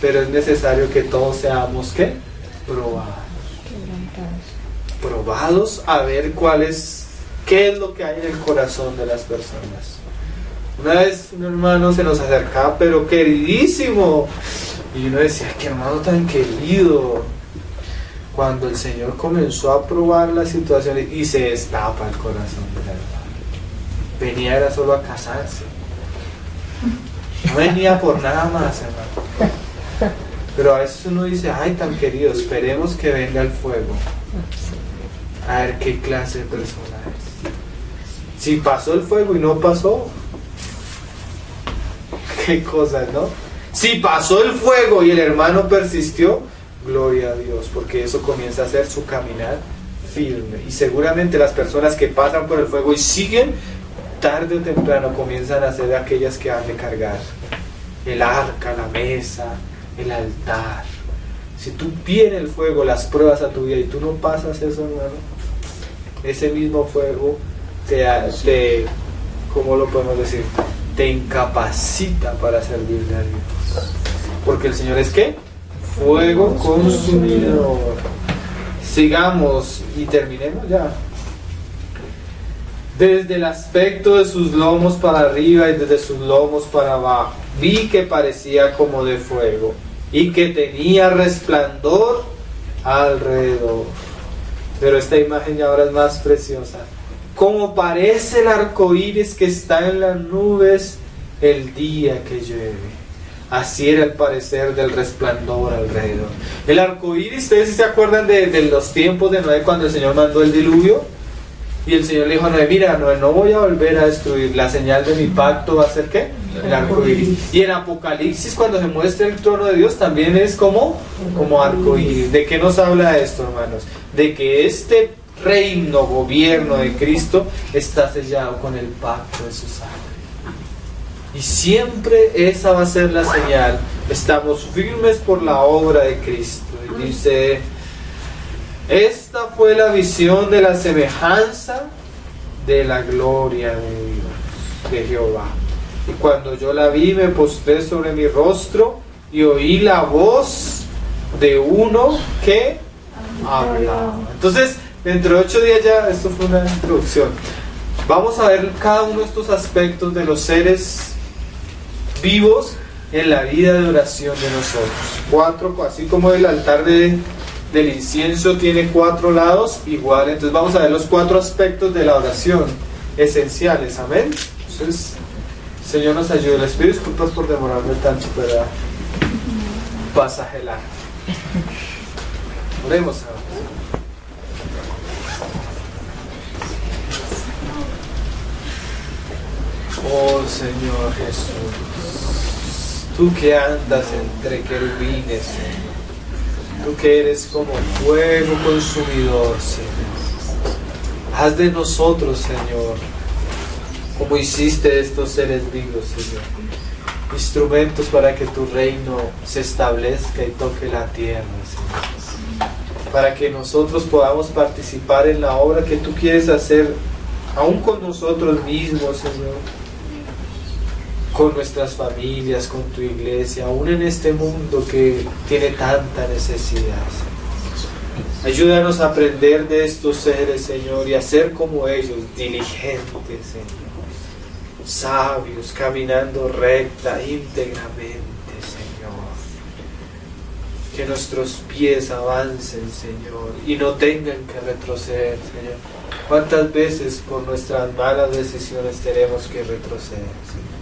Pero es necesario que todos seamos, ¿qué? Probados. Probados a ver cuál es, qué es lo que hay en el corazón de las personas. Una vez un hermano se nos acercaba, pero queridísimo. Y uno decía, qué hermano tan querido. Cuando el Señor comenzó a probar las situaciones y se destapa el corazón de la hermana. Venía era solo a casarse, no venía por nada más, hermano. Pero a veces uno dice, ay tan querido, esperemos que venga el fuego, a ver qué clase de persona es. Si pasó el fuego y no pasó, qué cosas, ¿no? Si pasó el fuego y el hermano persistió, gloria a Dios, porque eso comienza a ser su caminar firme. Y seguramente las personas que pasan por el fuego y siguen, tarde o temprano comienzan a ser aquellas que han de cargar el arca, la mesa, el altar. Si tú vienes el fuego, las pruebas a tu vida y tú no pasas eso, hermano, ese mismo fuego te, te, ¿cómo lo podemos decir? Te incapacita para servirle a Dios. Porque el Señor es ¿qué? fuego consumidor. Sigamos y terminemos ya. Desde el aspecto de sus lomos para arriba y desde sus lomos para abajo, vi que parecía como de fuego y que tenía resplandor alrededor. Pero esta imagen ya ahora es más preciosa. Como parece el arco iris que está en las nubes el día que llueve. Así era el parecer del resplandor alrededor. El arco iris, ¿ustedes se acuerdan de, de los tiempos de Noé cuando el Señor mandó el diluvio? Y el Señor le dijo a Noé, mira Noé, no voy a volver a destruir, la señal de mi pacto va a ser ¿qué? El arco iris. Y en Apocalipsis cuando se muestra el trono de Dios también es como, como arco iris. ¿De qué nos habla esto, hermanos? De que este reino, gobierno de Cristo está sellado con el pacto de su sangre. Y siempre esa va a ser la señal. Estamos firmes por la obra de Cristo. Y dice, esta fue la visión de la semejanza de la gloria de Dios, de Jehová. Y cuando yo la vi, me postré sobre mi rostro y oí la voz de uno que hablaba. Entonces, dentro de ocho días ya, esto fue una introducción. Vamos a ver cada uno de estos aspectos de los seres vivos en la vida de oración de nosotros. Cuatro, así como el altar de... del incienso tiene cuatro lados igual, entonces vamos a ver los cuatro aspectos de la oración esenciales, amén. Entonces, Señor nos ayude. Les pido disculpas por demorarme tanto, para pasaje largo. Oremos ahora. Oh Señor Jesús, tú que andas entre querubines, Señor. Tú que eres como fuego consumidor, Señor. Haz de nosotros, Señor, como hiciste estos seres vivos, Señor. Instrumentos para que tu reino se establezca y toque la tierra, Señor. Para que nosotros podamos participar en la obra que tú quieres hacer, aún con nosotros mismos, Señor. Con nuestras familias, con tu iglesia, aún en este mundo que tiene tanta necesidad. Ayúdanos a aprender de estos seres, Señor, y a ser como ellos, diligentes, Señor, sabios, caminando recta, íntegramente, Señor. Que nuestros pies avancen, Señor, y no tengan que retroceder, Señor. ¿Cuántas veces por nuestras malas decisiones tenemos que retroceder, Señor?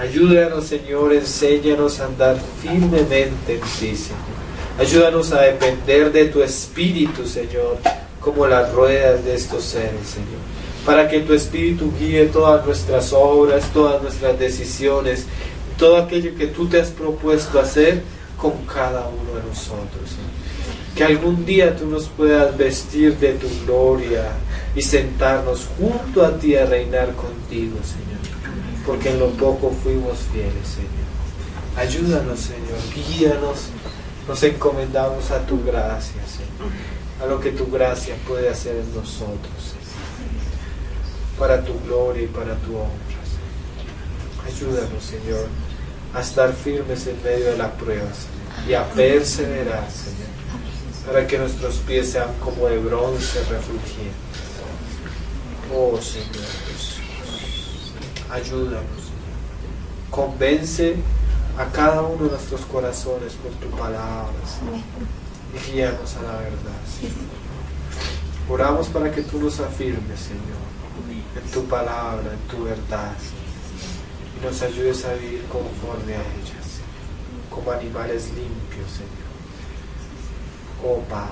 Ayúdanos, Señor, enséñanos a andar firmemente en ti, Señor. Ayúdanos a depender de tu Espíritu, Señor, como las ruedas de estos seres, Señor. Para que tu Espíritu guíe todas nuestras obras, todas nuestras decisiones, todo aquello que tú te has propuesto hacer con cada uno de nosotros, Señor. Que algún día tú nos puedas vestir de tu gloria y sentarnos junto a ti a reinar contigo, Señor. Porque en lo poco fuimos fieles, Señor. Ayúdanos, Señor, guíanos, nos encomendamos a tu gracia, Señor, a lo que tu gracia puede hacer en nosotros, Señor, para tu gloria y para tu honra, Señor. Ayúdanos, Señor, a estar firmes en medio de la prueba, Señor, y a perseverar, Señor, para que nuestros pies sean como de bronce refulgientes. Oh, Señor. Ayúdanos, Señor. Convence a cada uno de nuestros corazones por tu palabra, Señor. Y guíanos a la verdad, Señor. Oramos para que tú nos afirmes, Señor, en tu palabra, en tu verdad, Señor. Y nos ayudes a vivir conforme a ella, Señor. Como animales limpios, Señor. Oh Padre,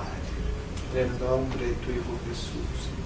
en el nombre de tu Hijo Jesús, Señor.